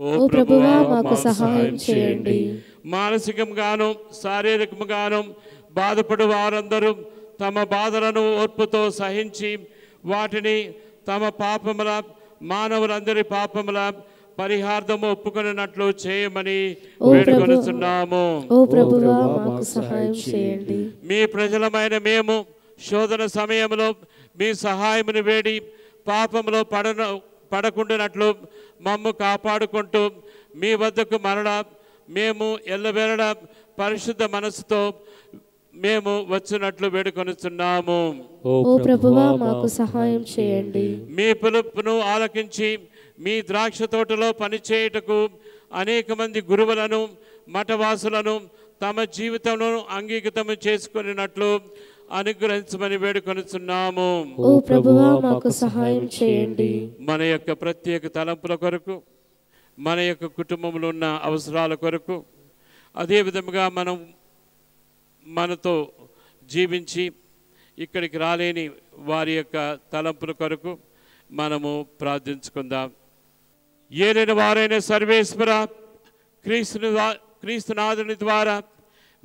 ఓ ప్రభువా మాకు సహాయం చేయండి. మానసికంగాను శారీరకంగాను బాధపడు వారందరూ తమ బాధలను ఓర్పుతో సహించి వాటిని తమ పాపముల, మానవులందరి పాపముల పరిహార్థము ఒప్పుకొనినట్లు చేయమని వేడుకొనుచున్నాము. మీ ప్రజలమైన మేము శోధన సమయంలో మీ సహాయమును వేడి పాపంలో పడన పడకుండానట్లు మమ్ము కాపాడుకుంటూ మీ వద్దకు మరణ మేము ఎల్లవేళ పరిశుద్ధ మనసుతో మేము వచ్చినట్లు వేడుకొనుచున్నాము. మీ పిలుపును ఆలకించి మీ ద్రాక్ష తోటలో పనిచేయుటకు అనేక మంది గురువులను, మఠవాసులను తమ జీవితంలో అంగీకృతం చేసుకున్నట్లు అనుగ్రహించమని వేడుకొనుచున్నాము. ఓ ప్రభువా మాకు సహాయం చేయండి. మన యొక్క ప్రత్యేక తలంపుల కొరకు, మన యొక్క కుటుంబంలో ఉన్న అవసరాల కొరకు, అదే విధముగా మనం మనతో జీవించి ఇక్కడికి రాలేని వారి యొక్క తలంపుల కొరకు మనము ప్రార్థించుకుందాం. ఏదైనా వారైనా సర్వేశ్వర క్రీస్తుని క్రీస్తునాథుని ద్వారా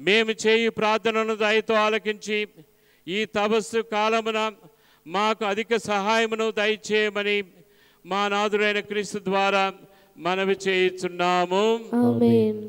మేము చేయు ప్రార్థనను దయతో ఆలకించి ఈ తపస్సు కాలమున మాకు అధిక సహాయమును దయచేయమని మా నాథుడైన క్రీస్తు ద్వారా మనవి చేయుచున్నాము. ఆమేన్.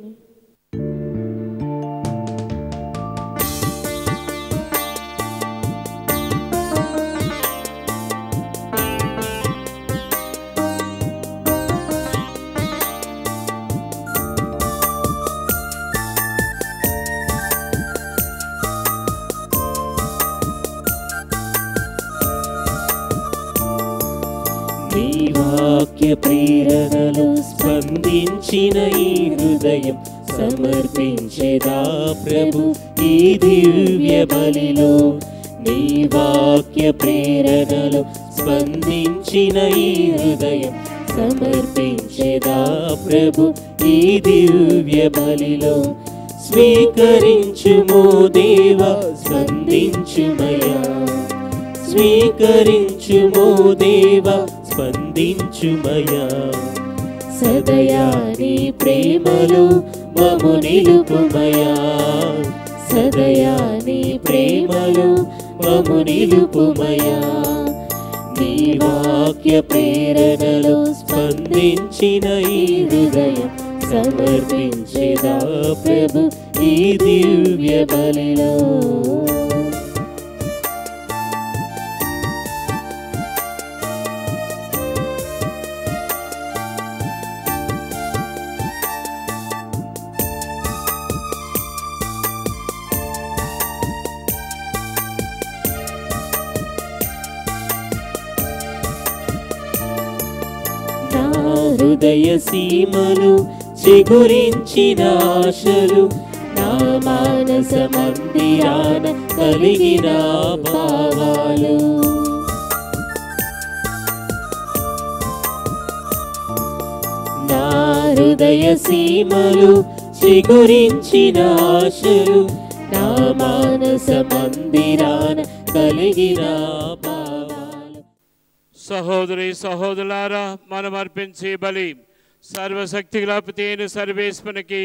వాక్య ప్రేరణలు స్పందించిన ఈ హృదయం సమర్పించేదా ప్రభు ఈ దివ్య బలిలో. నీ వాక్య ప్రేరణలు స్పందించిన ఈ హృదయం సమర్పించేదా ప్రభు ఈ దివ్య బలిలో. స్వీకరించుమో దేవా స్పందించుమయా, స్వీకరించుమో దేవా స్పందించుమయా. సదయా నీ ప్రేమలో మము నిలుపుమయా, సదయా నీ ప్రేమలో మము నిలుపుమయా. నీ వాక్య ప్రేరణలో స్పందించిన ఈ హృదయం సమర్పించేదా ప్రభు ఈ దివ్య బలిలో. హృదయ సీమలు చిగురించిన ఆశలు, నా మానస మందిరాన కలిగిన భావాలు, నా హృదయ సీమలు చిగురించిన ఆశలు, నా మానస మందిరాన కలిగిన సహోదరి సహోదరులారా, మనం అర్పించే బలి సర్వశక్తి గల పితైన సర్వేశ్వరునికి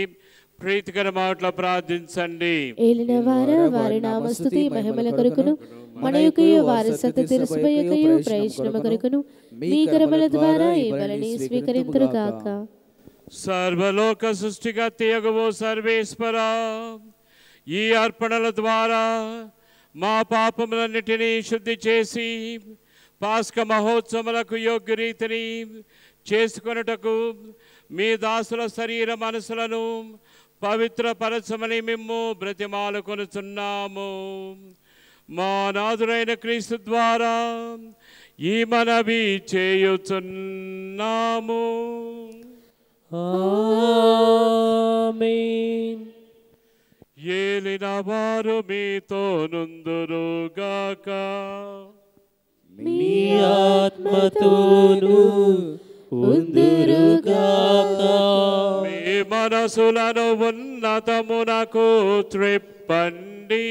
ప్రీతికర మాటల ప్రార్థించండి. ఏలినవార వారి నామస్తుతి మహిమల కొరకును మనయొకయు వారి సత్య తెలుసుకొనుటయు ప్రయత్నము కొరకును మీ కర్మల ద్వారా ఈ బలిని స్వీకరింతురు గాక. సర్వలోక సృష్టికర్తయగు సర్వేశ్వరా, ఈ అర్పణల ద్వారా మా పాపములన్నిటినీ శుద్ధి చేసి పాస్క మహోత్సవములకు యోగ్య రీతిని చేసుకొనుటకు మీ దాసుల శరీర మనసులను పవిత్రపరచమని మిమ్ము బ్రతిమాలు కొనుచున్నాము. మా నాథుడైన క్రీస్తు ద్వారా ఈ మనవి చేయుచున్నాము. ఆమేన్. ఏలిన వారు మీతో నుందురు గాక. మీ ఆత్మతోను ఉందురుగాక. మీ మనసులను ఉన్నతమునకు త్రిప్పండి.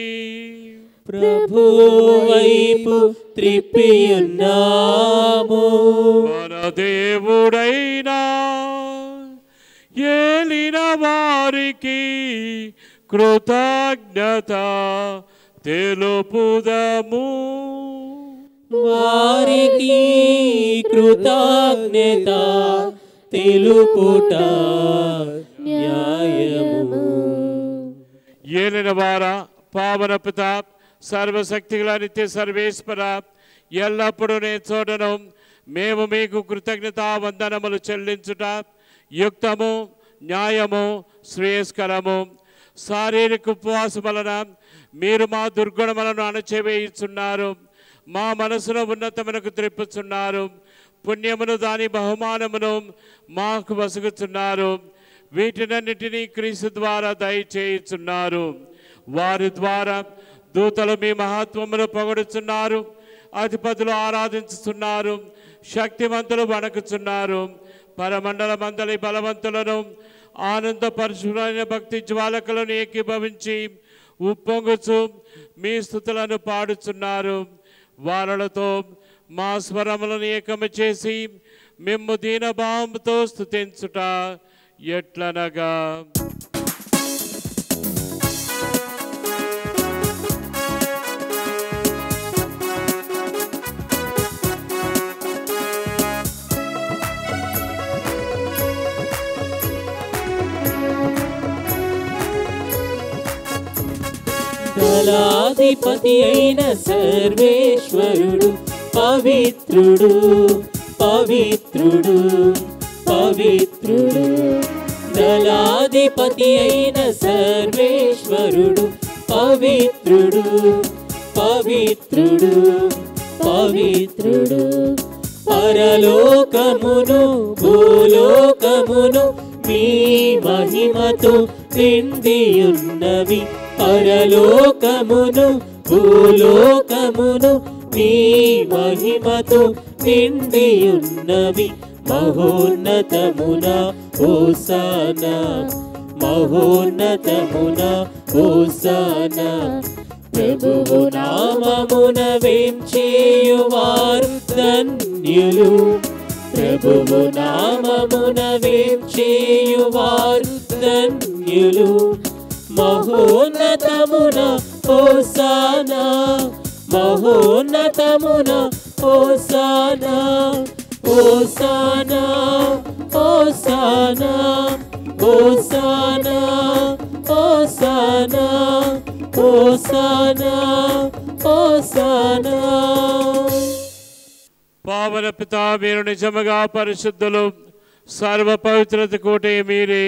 ప్రభువైపు త్రిప్పియున్నాము. మన దేవుడైనా ఏలిన వారికి కృతజ్ఞత తెలుపుదము. వారికి కృతజ్ఞత తెలుపుట న్యాయము. ఏలిన వారా, పావన పితా, సర్వశక్తిగల నిత్య సర్వేశ్వర, ఎల్లప్పుడూ నే చూడను మేము మీకు కృతజ్ఞత వందనములు చెల్లించుట యుక్తము, న్యాయము, శ్రేయస్కరము. శారీరక ఉపవాసం వలన మీరు మా దుర్గుణములను అణచివేయుచున్నారు, మా మనసులో ఉన్నతమునకు త్రిప్పుచున్నారు, పుణ్యమును దాని బహుమానమును మాకు వసుగుచున్నారు. వీటినన్నిటినీ క్రీస్తు ద్వారా దయచేయుచున్నారు. వారి ద్వారా దూతలు మీ మహత్వమును పొగడుచున్నారు, అధిపతులు ఆరాధించుచున్నారు, శక్తివంతులు వణకుచున్నారు. పరమండలమందలి బలవంతులను ఆనంద పరిశుభ్రమైన భక్తి జ్వాలకులను ఏకీభవించి ఉప్పొంగుచు మీ స్తుతులను పాడుచున్నారు. వారలతో మా స్వరములను ఏకము చేసి మేము దీనభావంతో స్తుతించుట ఎట్లనగా దళాధిపతి అయిన సర్వేశ్వరుడు పవిత్రుడు పవిత్రుడు పవిత్రుడు దళాధిపతి అయిన సర్వేశ్వరుడు పవిత్రుడు పవిత్రుడు పవిత్రుడు పరలోకమును భూలోకమును మీ మహిమతో నిండియున్నవి. పరలోకమును భూలోకమును మీ మహిమతో నిండియున్నవి. మహోన్నతమున హోసానా, మహోన్నతమున హోసానా. ప్రభువు నామమున వేంచేయువారు ధన్యులు, ప్రభువు నామమున వేంచేయువారు ధన్యులు. మహోన్నతమున హోసానా, మహోన్నతమున హోసానా. హోసానా హోసానా హోసానా హోసానా హోసానా హోసానా. పావన పితా, మీరు నిజముగా పరిశుద్ధులు, సర్వ పవిత్రత కోటే మీరే.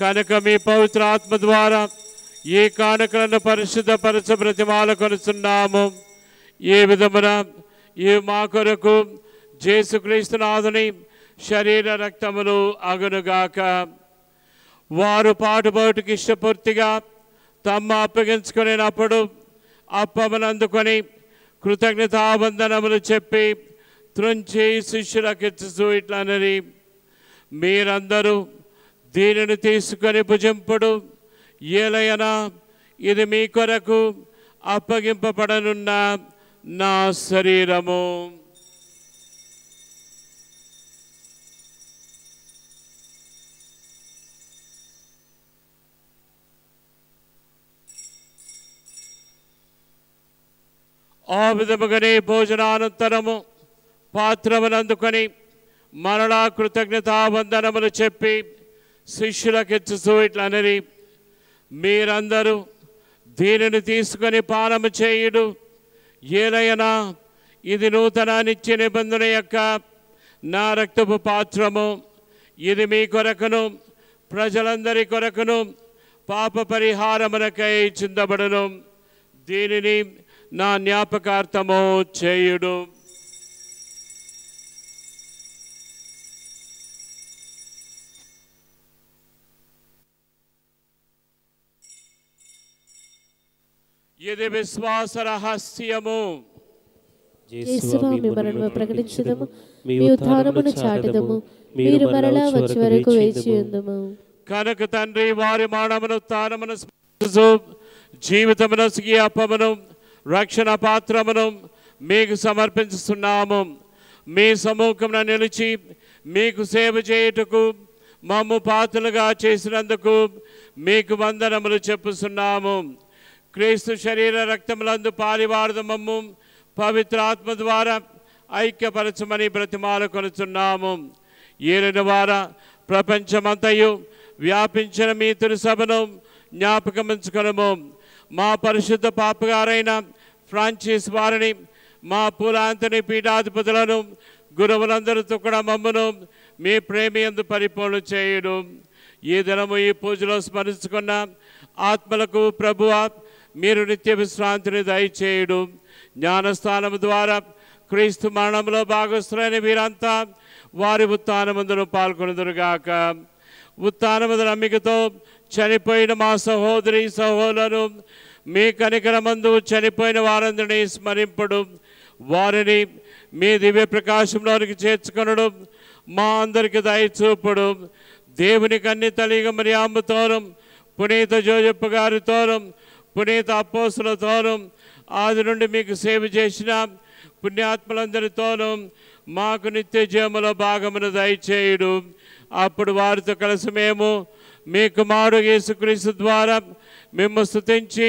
కనుక మీ పవిత్ర ఆత్మ ద్వారా ఈ కానుకలను పరిశుద్ధపరచ ప్రతిమాలు కొనుచున్నాము. ఏ విధమున ఈ మా కొరకు యేసుక్రీస్తు నాథుని శరీర రక్తములు అగునుగాక. వారు పాటుబోటుకి ఇష్టపూర్తిగా తమ్మ అప్పగించుకునేటప్పుడు అప్పమనందుకొని కృతజ్ఞతావందనములు చెప్పి త్రుంచి శిష్యులకు ఇచ్చు ఇట్లనని, మీరందరూ దీనిని తీసుకొని భుజింపుడు, ఏలయనా ఇది మీ కొరకు అప్పగింపబడనున్న నా శరీరము. ఆ విధముగానే భోజనానంతరము పాత్రమునందుకొని మరలా కృతజ్ఞతావందనములు చెప్పి శిష్యులకు ఇచ్చు ఇట్లనని, మీరందరూ దీనిని తీసుకొని పానము చేయుడు, ఏలయనా ఇది నూతన నిత్య నిబంధన యొక్క నా రక్తపు పాత్రము. ఇది మీ కొరకును ప్రజలందరి కొరకును పాప పరిహారమునకై చిందబడును. దీనిని నా జ్ఞాపకార్థము చేయుడు. ఇది విశ్వాస రహస్యము. యేసువా మిమ్మలను ప్రకటించుదము, మీ ఉత్థానమును చాటుదము, మీరు మరలా వచ్చే వరకు వేచి ఉందము. కనుక తండ్రి వారి మరణమును ఉత్థానమును స్మరించుచు జీవితమును స్వీయ అప్పమును రక్షణ పాత్రమును మీకు సమర్పించుచున్నాము. మీ సమూహమున నిలిచి మీకు సేవ చేయుటకు మమ్ము పాత్రలుగా చేసినందుకు మీకు వందనములు చెప్పుచున్నాము. క్రీస్తు శరీర రక్తములందు పాలివారదమమ్ము పవిత్రాత్మ ద్వారా ఐక్యపరచమని బ్రతిమాలు కొనుచున్నాము. ఏలిన వారా, ప్రపంచమంతయు వ్యాపించిన మీ తిరుసభను జ్ఞాపకమించుకొనము. మా పరిశుద్ధ పాపగారైన ఫ్రాన్సిస్ వారిని, మా పూలాంతని పీఠాధిపతులను, గురువులందరితో కూడా మమ్మను మీ ప్రేమియందు పరిపూర్ణ చేయుడు. ఈ దినము ఈ పూజలో స్మరించుకున్న ఆత్మలకు ప్రభువా, మీరు నిత్య విశ్రాంతిని దయచేయుడు. జ్ఞానస్థానం ద్వారా క్రీస్తు మరణంలో భాగస్థులైన వీరంతా వారి ఉత్థానమందును పాల్గొనుదురుగాక. ఉత్థానమందు నమ్మికతో చనిపోయిన మా సహోదరి సహోదరులను మీ కనికరమందు చనిపోయిన వారందరినీ స్మరింపడు, వారిని మీ దివ్య ప్రకాశంలోనికి చేర్చుకొనడు, మా అందరికి దయచూపుడు. దేవుని కన్ని తల్లిగా మరియమ్మతోను, పునీత జోజప్ప గారితోను, పునీత అపోస్తులతోను, ఆది నుండి మీకు సేవ చేసిన పుణ్యాత్మలందరితోనూ మాకు నిత్య జీవములో భాగమును దయచేయుడు. అప్పుడు వారితో కలిసి మేము మీ కుమారుడు యేసుక్రీస్తు ద్వారా మేము స్తుతించి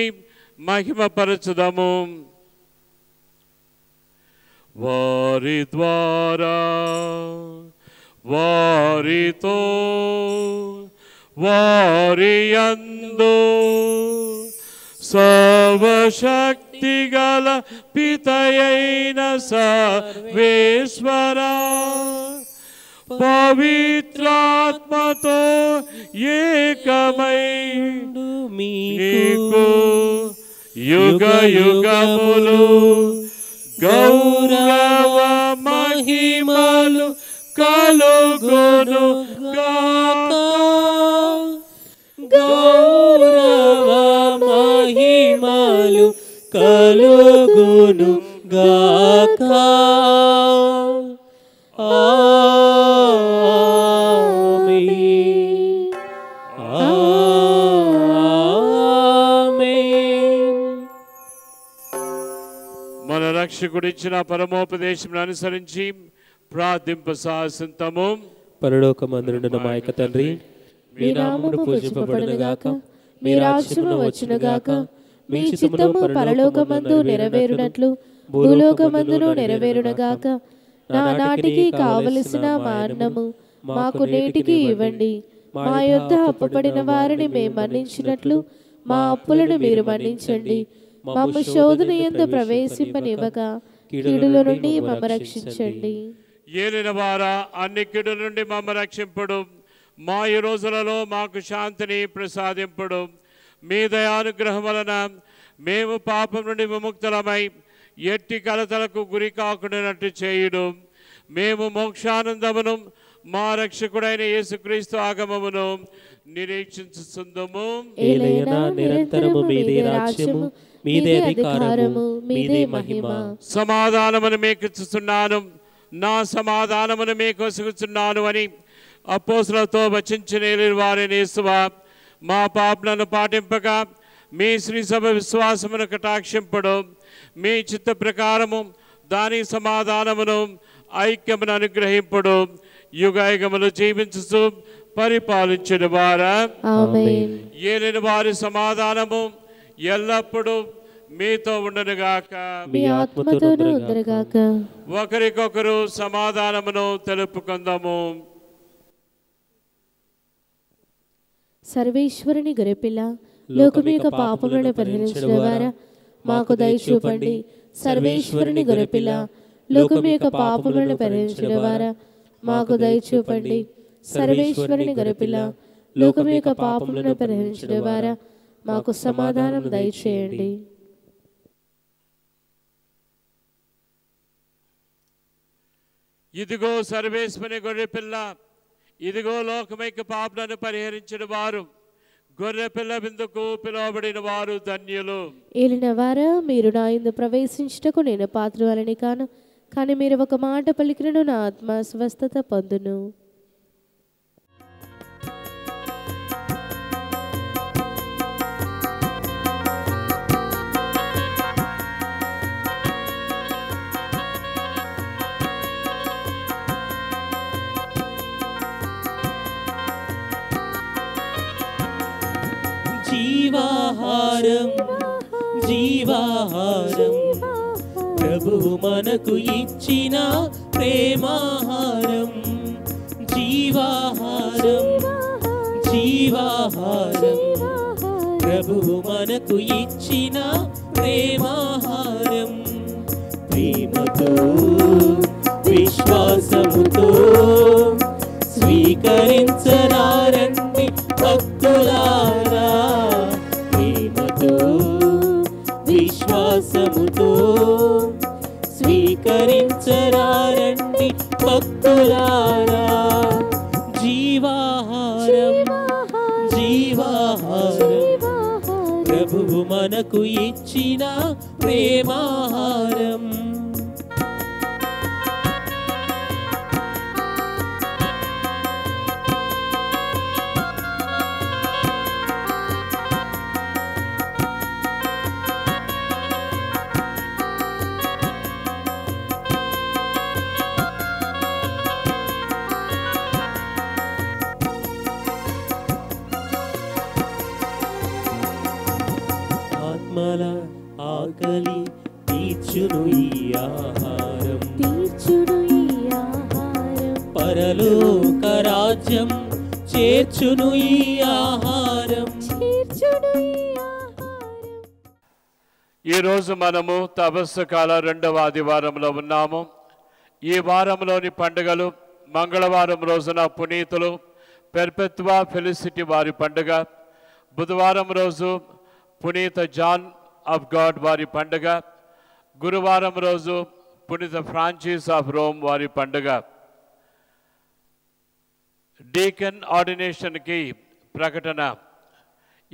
మహిమపరచుదాము. వారి ద్వారా, వారితో, వారి యందు సర్వశక్తి గల పితయైన సర్వేశ్వరా, పవిత్రాత్మతో ఏకమై నీకు యుగ యుగములు గౌరవ మహిమలు కలుగును గాక. గౌరవ మహిమలు కలుగును గాక. Amen. Amen. మన రక్షకుడు ఇచ్చిన పరమోపదేశం అనుసరించి ప్రార్థింపసాసింతము. పరలోకమందునున్న మా యొక్క తండ్రి, మీ నామమును పూజింపబడును గాక, మీ రాజ్యము వచ్చును గాక, మీ చిత్తము పరలోకమందు నెరవేరునట్లు భూలోకమందును నెరవేరును గాక. నా నాటికి కావలసిన మాన్నము మాకు నేటికి ఇవ్వండి. మా యొద్ద అప్పుపడిన వారిని మేము మన్నించినట్లు మా అప్పులను మీరు మన్నించండి. మమ్మ శోధన యందు ప్రవేశింపనివ్వక కీడుల నుండి మమ్మ రక్షించండి. ఏలిన వారా, అన్ని కీడుల నుండి మమ్మ రక్షింపడు. మా ఈ రోజులలో మాకు శాంతిని ప్రసాదింపడు. మీ దయానుగ్రహం వలన మేము పాపం నుండి విముక్తులమై ఎట్టి కలతలకు గురి కాకుండానట్టు చేయుడు. మేము మోక్షానందమును మా రక్షకుడైన యేసుక్రీస్తు ఆగమమును నిరీక్షించుచుందుము. ఏలైనా నిరంతరము మీదే రాజ్యము, మీదే అధికారము, మీదే మహిమ. సమాధానమును మీకు ఇచ్చుచున్నాను, నా సమాధానమును మీకు వసుగుచున్నాను అని అపోస్తులతో వచించిన వారిని యేసువా, మా పాపలను పాటింపక మీ శ్రీ సభ విశ్వాసమును కటాక్షింపడు. మీ చిత్త ప్రకారము దానికి సమాధానమును ఐక్యమును అనుగ్రహింపడు. యుగయుగములు జీవించుచు పరిపాలించిన వారా, ఏలిన వారి సమాధానము ఎల్లప్పుడూ మీతో ఉండనుగాక. ఒకరికొకరు సమాధానమును తెలుపుకుందాము. సర్వేశ్వరుని గొర్రెపిల్ల, లోకము యొక్క పాపములను పరిహరించిన వారా, మాకు దయచూపండి. సర్వేశ్వరుని గొర్రెపిల్ల, లోకము యొక్క పాపములను పరిహరించిన వారా, మాకు దయచూపండి. సర్వేశ్వరుని గొర్రెపిల్ల, లోకము యొక్క పాపములను పరిహరించిన వారా, మాకు సమాధానం దయచేయండి. ఇదిగో సర్వేశ్వరుని గొర్రెపిల్ల, ఇదిగో లోకము యొక్క పాపములను పరిహరించిన వారు, గొర్రెపిల్ల విందుకు పిలువబడిన వారు ధన్యులు. ఏలిన వారా, మీరు నా యందు ప్రవేశించుటకు నేను పాత్రురాలిని కాను, కానీ మీరు ఒక మాట పలికినను నా ఆత్మ స్వస్థత పొందును. జీవాహారం, జీవాహారం ప్రభువు మనకు ఇచ్చిన ప్రేమాహారం. జీవాహారం, జీవాహారం ప్రభువు మనకు ఇచ్చిన ప్రేమాహారం. ప్రేమతో విశ్వాసముతో స్వీకరించనారండి భక్తులారా. విశ్వాసముతో స్వీకరించరారండి భక్తులారా. జీవాహారం, జీవాహారం ప్రభువు మనకు ఇచ్చిన ప్రేమాహారం. ఆకలి తీర్చును ఈ ఆహారం, తీర్చును ఈ ఆహారం, పరలోక రాజ్యం చేర్చును ఈ ఆహారం, చేర్చును ఈ ఆహారం. ఈ రోజు మనము తపస్సు కాల రెండవ ఆదివారంలో ఉన్నాము. ఈ వారంలోని పండుగలు మంగళవారం రోజున పునీతులు పెర్పెత్వా ఫెలిసిటీ వారి పండుగ, బుధవారం రోజు పునీత జాన్ ఆఫ్ గాడ్ వారి పండుగ, గురువారం రోజు పునీత ఫ్రాన్సిస్ ఆఫ్ రోమ్ వారి పండుగ. డీకన్ ఆర్డినేషన్కి ప్రకటన.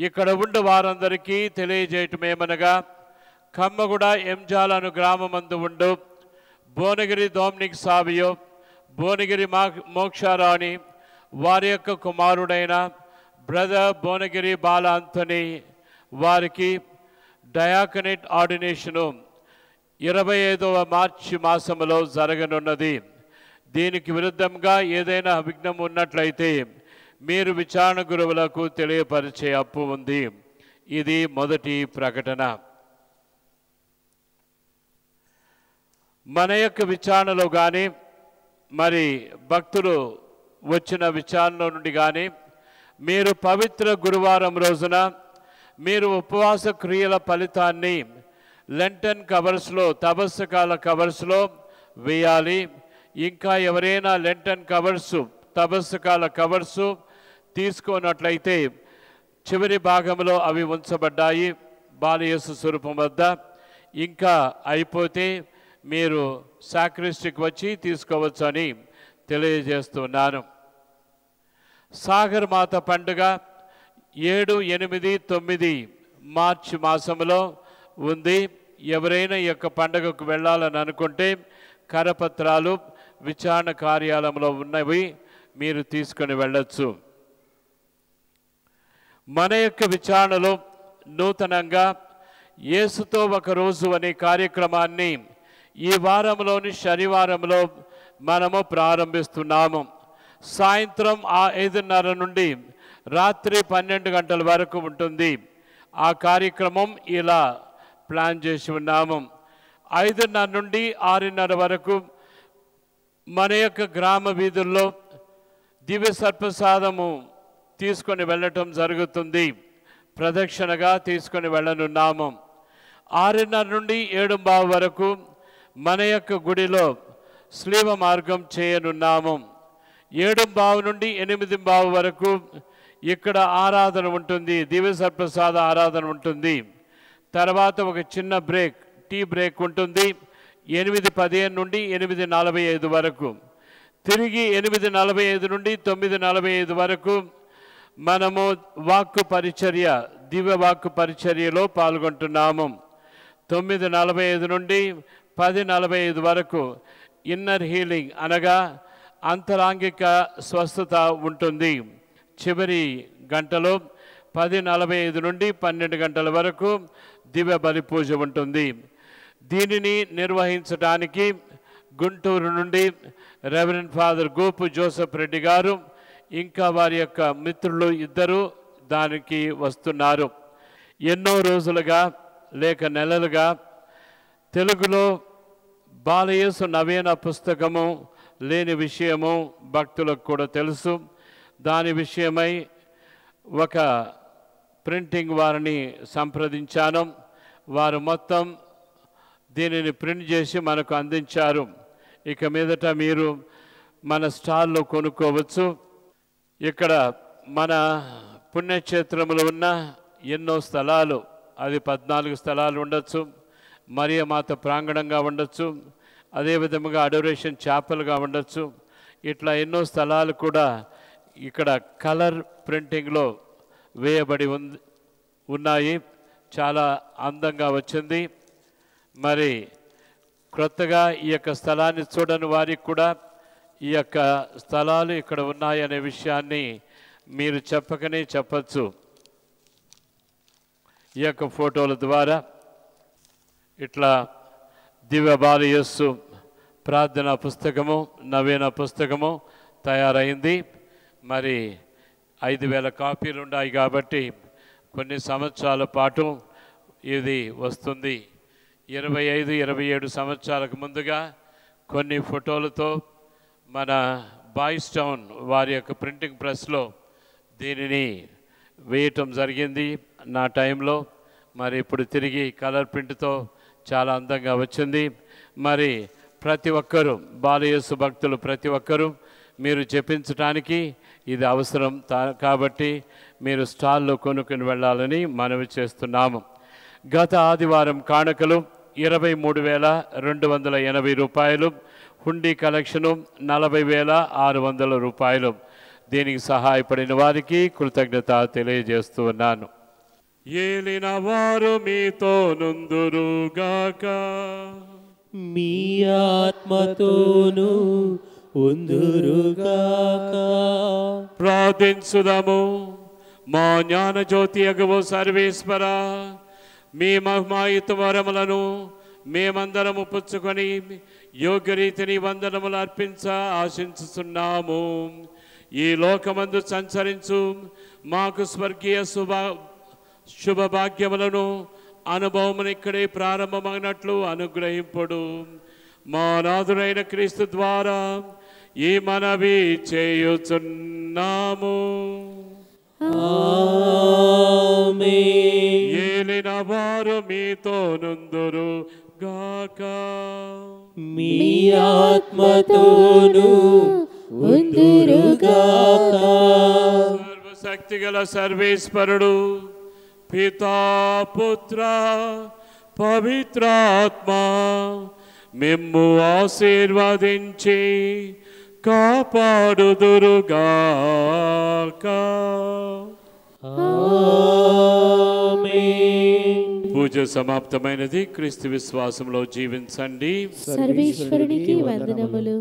ఇక్కడ ఉండే వారందరికీ తెలియజేయటమేమనగా, కమ్మగూడ ఎంజాల్ అను గ్రామమందు ఉండు భువనగిరి డొమినిక్ సావియో, భువనగిరి మా మోక్షారాణి వారి యొక్క కుమారుడైన బ్రదర్ భువనగిరి బాల అంథనీ వారికి డయాకనేట్ ఆర్డినేషను ఇరవై ఐదవ మార్చి మాసంలో జరగనున్నది. దీనికి విరుద్ధంగా ఏదైనా విఘ్నం ఉన్నట్లయితే మీరు విచారణ గురువులకు తెలియపరిచే అప్పు ఉంది. ఇది మొదటి ప్రకటన. మన యొక్క విచారణలో కానీ మరి భక్తులు వచ్చిన విచారణ నుండి కానీ మీరు పవిత్ర గురువారం రోజున మీరు ఉపవాస క్రియల ఫలితాన్ని లెంటన్ కవర్స్లో తపస్సు కాల కవర్స్లో వేయాలి. ఇంకా ఎవరైనా లెంటన్ కవర్సు తపస్సు కాల కవర్సు తీసుకున్నట్లయితే చివరి భాగంలో అవి ఉంచబడ్డాయి బాలయేసు స్వరూపం వద్ద. ఇంకా అయిపోతే మీరు సాక్రిస్టికి వచ్చి తీసుకోవచ్చు అని తెలియజేస్తున్నాను. సాగర్ మాత పండుగ ఏడు ఎనిమిది తొమ్మిది మార్చి మాసంలో ఉంది. ఎవరైనా ఈ యొక్క పండుగకు వెళ్ళాలని అనుకుంటే కరపత్రాలు విచారణ కార్యాలయంలో ఉన్నవి మీరు తీసుకొని వెళ్ళచ్చు. మన యొక్క విచారణలో నూతనంగా యేసుతో ఒకరోజు అనే కార్యక్రమాన్ని ఈ వారంలోని శనివారంలో మనము ప్రారంభిస్తున్నాము. సాయంత్రం ఆ ఐదున్నర నుండి రాత్రి పన్నెండు గంటల వరకు ఉంటుంది. ఆ కార్యక్రమం ఇలా ప్లాన్ చేసి ఉన్నాము. ఐదున్నర నుండి ఆరున్నర వరకు మన యొక్క గ్రామ వీధుల్లో దివ్య సర్ప్రసాదము తీసుకొని వెళ్ళటం జరుగుతుంది. ప్రదక్షిణగా తీసుకొని వెళ్ళనున్నాము. ఆరున్నర నుండి ఏడు బావు వరకు మన యొక్క గుడిలో శ్లీవ మార్గం చేయనున్నాము. ఏడు బావు నుండి ఎనిమిది బావు వరకు ఇక్కడ ఆరాధన ఉంటుంది, దివ్య సర్ప్రసాద ఆరాధన ఉంటుంది. తర్వాత ఒక చిన్న బ్రేక్, టీ బ్రేక్ ఉంటుంది. ఎనిమిది పదిహేను నుండి ఎనిమిది నలభై ఐదు వరకు, తిరిగి ఎనిమిది నలభై ఐదు నుండి తొమ్మిది నలభై ఐదు వరకు మనము వాక్కు పరిచర్య దివ్య వాక్కు పరిచర్యలో పాల్గొంటున్నాము. తొమ్మిది నలభై ఐదు నుండి పది నలభై ఐదు వరకు ఇన్నర్ హీలింగ్ అనగా అంతరాంగిక స్వస్థత ఉంటుంది. చివరి గంటలో పది నలభై ఐదు నుండి పన్నెండు గంటల వరకు దివ్య బలి పూజ ఉంటుంది. దీనిని నిర్వహించడానికి గుంటూరు నుండి reverend father Gopu Joseph Reddy గారు ఇంకా వారి యొక్క మిత్రులు ఇద్దరు దానికి వస్తున్నారు. ఎన్నో రోజులుగా లేక నెలలుగా తెలుగులో బాలయేసు నవీన పుస్తకము లేని విషయము భక్తులకు కూడా తెలుసు. దాని విషయమై ఒక ప్రింటింగ్ వారిని సంప్రదించాను. వారు మొత్తం దీనిని ప్రింట్ చేసి మనకు అందించారు. ఇక మీదట మీరు మన స్టాల్లో కొనుక్కోవచ్చు. ఇక్కడ మన పుణ్యక్షేత్రంలో ఉన్న ఎన్నో స్థలాలు, అది పద్నాలుగు స్థలాలు ఉండొచ్చు, మరియమాత ప్రాంగణంగా ఉండొచ్చు, అదేవిధముగా అడోరేషన్ చాపలుగా ఉండొచ్చు. ఇట్లా ఎన్నో స్థలాలు కూడా ఇక్కడ కలర్ ప్రింటింగ్లో వేయబడి ఉంది ఉన్నాయి. చాలా అందంగా వచ్చింది. మరి కొత్తగా ఈ యొక్క స్థలాన్ని చూడని వారికి కూడా ఈ యొక్క స్థలాలు ఇక్కడ ఉన్నాయి అనే విషయాన్ని మీరు చెప్పకనే చెప్పచ్చు. ఈ యొక్క ఫోటోల ద్వారా ఇట్లా దివ్య బాల యేసు ప్రార్థన పుస్తకము నవీన పుస్తకము తయారైంది. మరి ఐదు వేల కాపీలు ఉన్నాయి కాబట్టి కొన్ని సంవత్సరాల పాటు ఇది వస్తుంది. ఇరవై ఐదు ఇరవై ఏడు సంవత్సరాలకు ముందుగా కొన్ని ఫోటోలతో మన బాయ్స్ టౌన్ వారి యొక్క ప్రింటింగ్ ప్రెస్లో దీనిని వేయటం జరిగింది నా టైంలో. మరి ఇప్పుడు తిరిగి కలర్ ప్రింట్తో చాలా అందంగా వచ్చింది. మరి ప్రతి ఒక్కరూ బాలయేసు భక్తులు ప్రతి ఒక్కరూ మీరు జపించడానికి ఇది అవసరం కాబట్టి మీరు స్టాల్లో కొనుక్కుని వెళ్ళాలని మనవి చేస్తున్నాము. గత ఆదివారం కానుకలు ఇరవై మూడు వేల రెండు వందల ఎనభై రూపాయలు, హుండీ కలెక్షను నలభై వేల ఆరు వందల రూపాయలు. దీనికి సహాయపడిన వారికి కృతజ్ఞత తెలియజేస్తూ ఉన్నాను. ఏలిన వారు మీతో నుందురుగాక, మీ ఆత్మతోను ఉందురుగాక. ప్రార్థించుదాము. మా జ్ఞాన జ్యోతి అగవో సర్వేశ్వర, మీ మహిమాయుత వరములను మేమందరము పుచ్చుకొని యోగ్య రీతిని వందనములు అర్పించ ఆశించుతున్నాము. ఈ లోకమందు సంచరించు మాకు స్వర్గీయ శుభ శుభభాగ్యములను అనుభవం ఇక్కడే ప్రారంభమైనట్లు అనుగ్రహింపుడు. మా నాథుడైన క్రీస్తు ద్వారా ఈ మనవి చేయుచున్నాము. ఆమేన్. ఏలిన వారు మీతో నుందురు గాక, మీ ఆత్మతోను సర్వశక్తి గల సర్వేశ్వరుడు, పితా పుత్ర పవిత్రాత్మ మిమ్ము ఆశీర్వదించి కాపాడుదురుగాక. పూజ సమాప్తమైనది. క్రీస్తు విశ్వాసంలో జీవించండి. సర్వేశ్వరునికి వందనములు.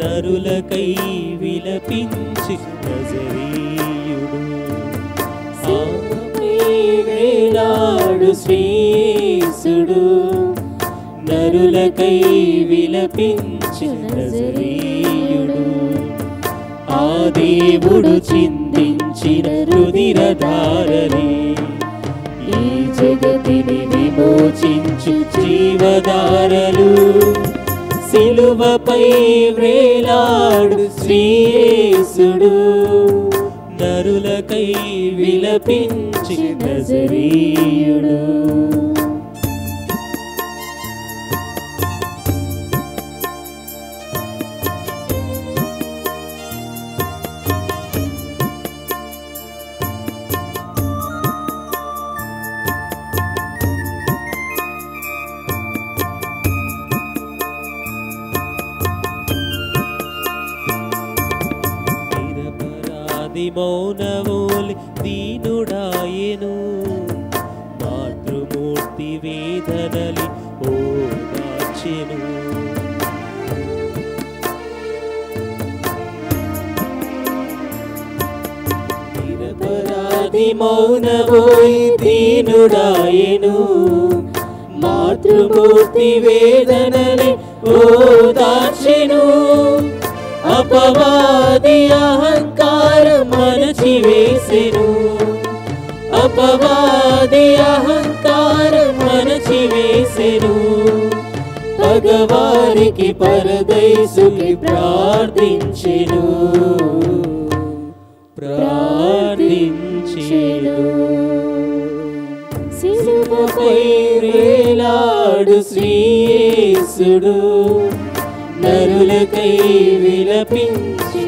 నరులకై విలపించి నజరీయుడు, సావేనాడు శ్రీయేసుడు, నరులకై విలపించి నజరీయుడు. ఆ దేవుడు చిందించిన రుధిరధారరే, ఈ జగతిని విమోచించు జీవధారలు. సిలువపై వేలాడు శ్రీయేసుడు, నరులకై విలపించి నజరీయుడు. మౌనమోలి దీనుడాయను, మాతృమూర్తి వేదనలి ఓదార్చెను. నిరపరాధి మౌనమోయి దీనుడాయను, మాతృమూర్తి వేదనలి ఓదార్చెను. అపవాది అహంకారం అణచి వేసెను, అపవాది అహంకారం అణచి వేసెను. భగవానికి పరదేశుని ప్రార్థించెను, ప్రా కొయిరేలాడు శ్రీయేసుడు నరులకై విలపించి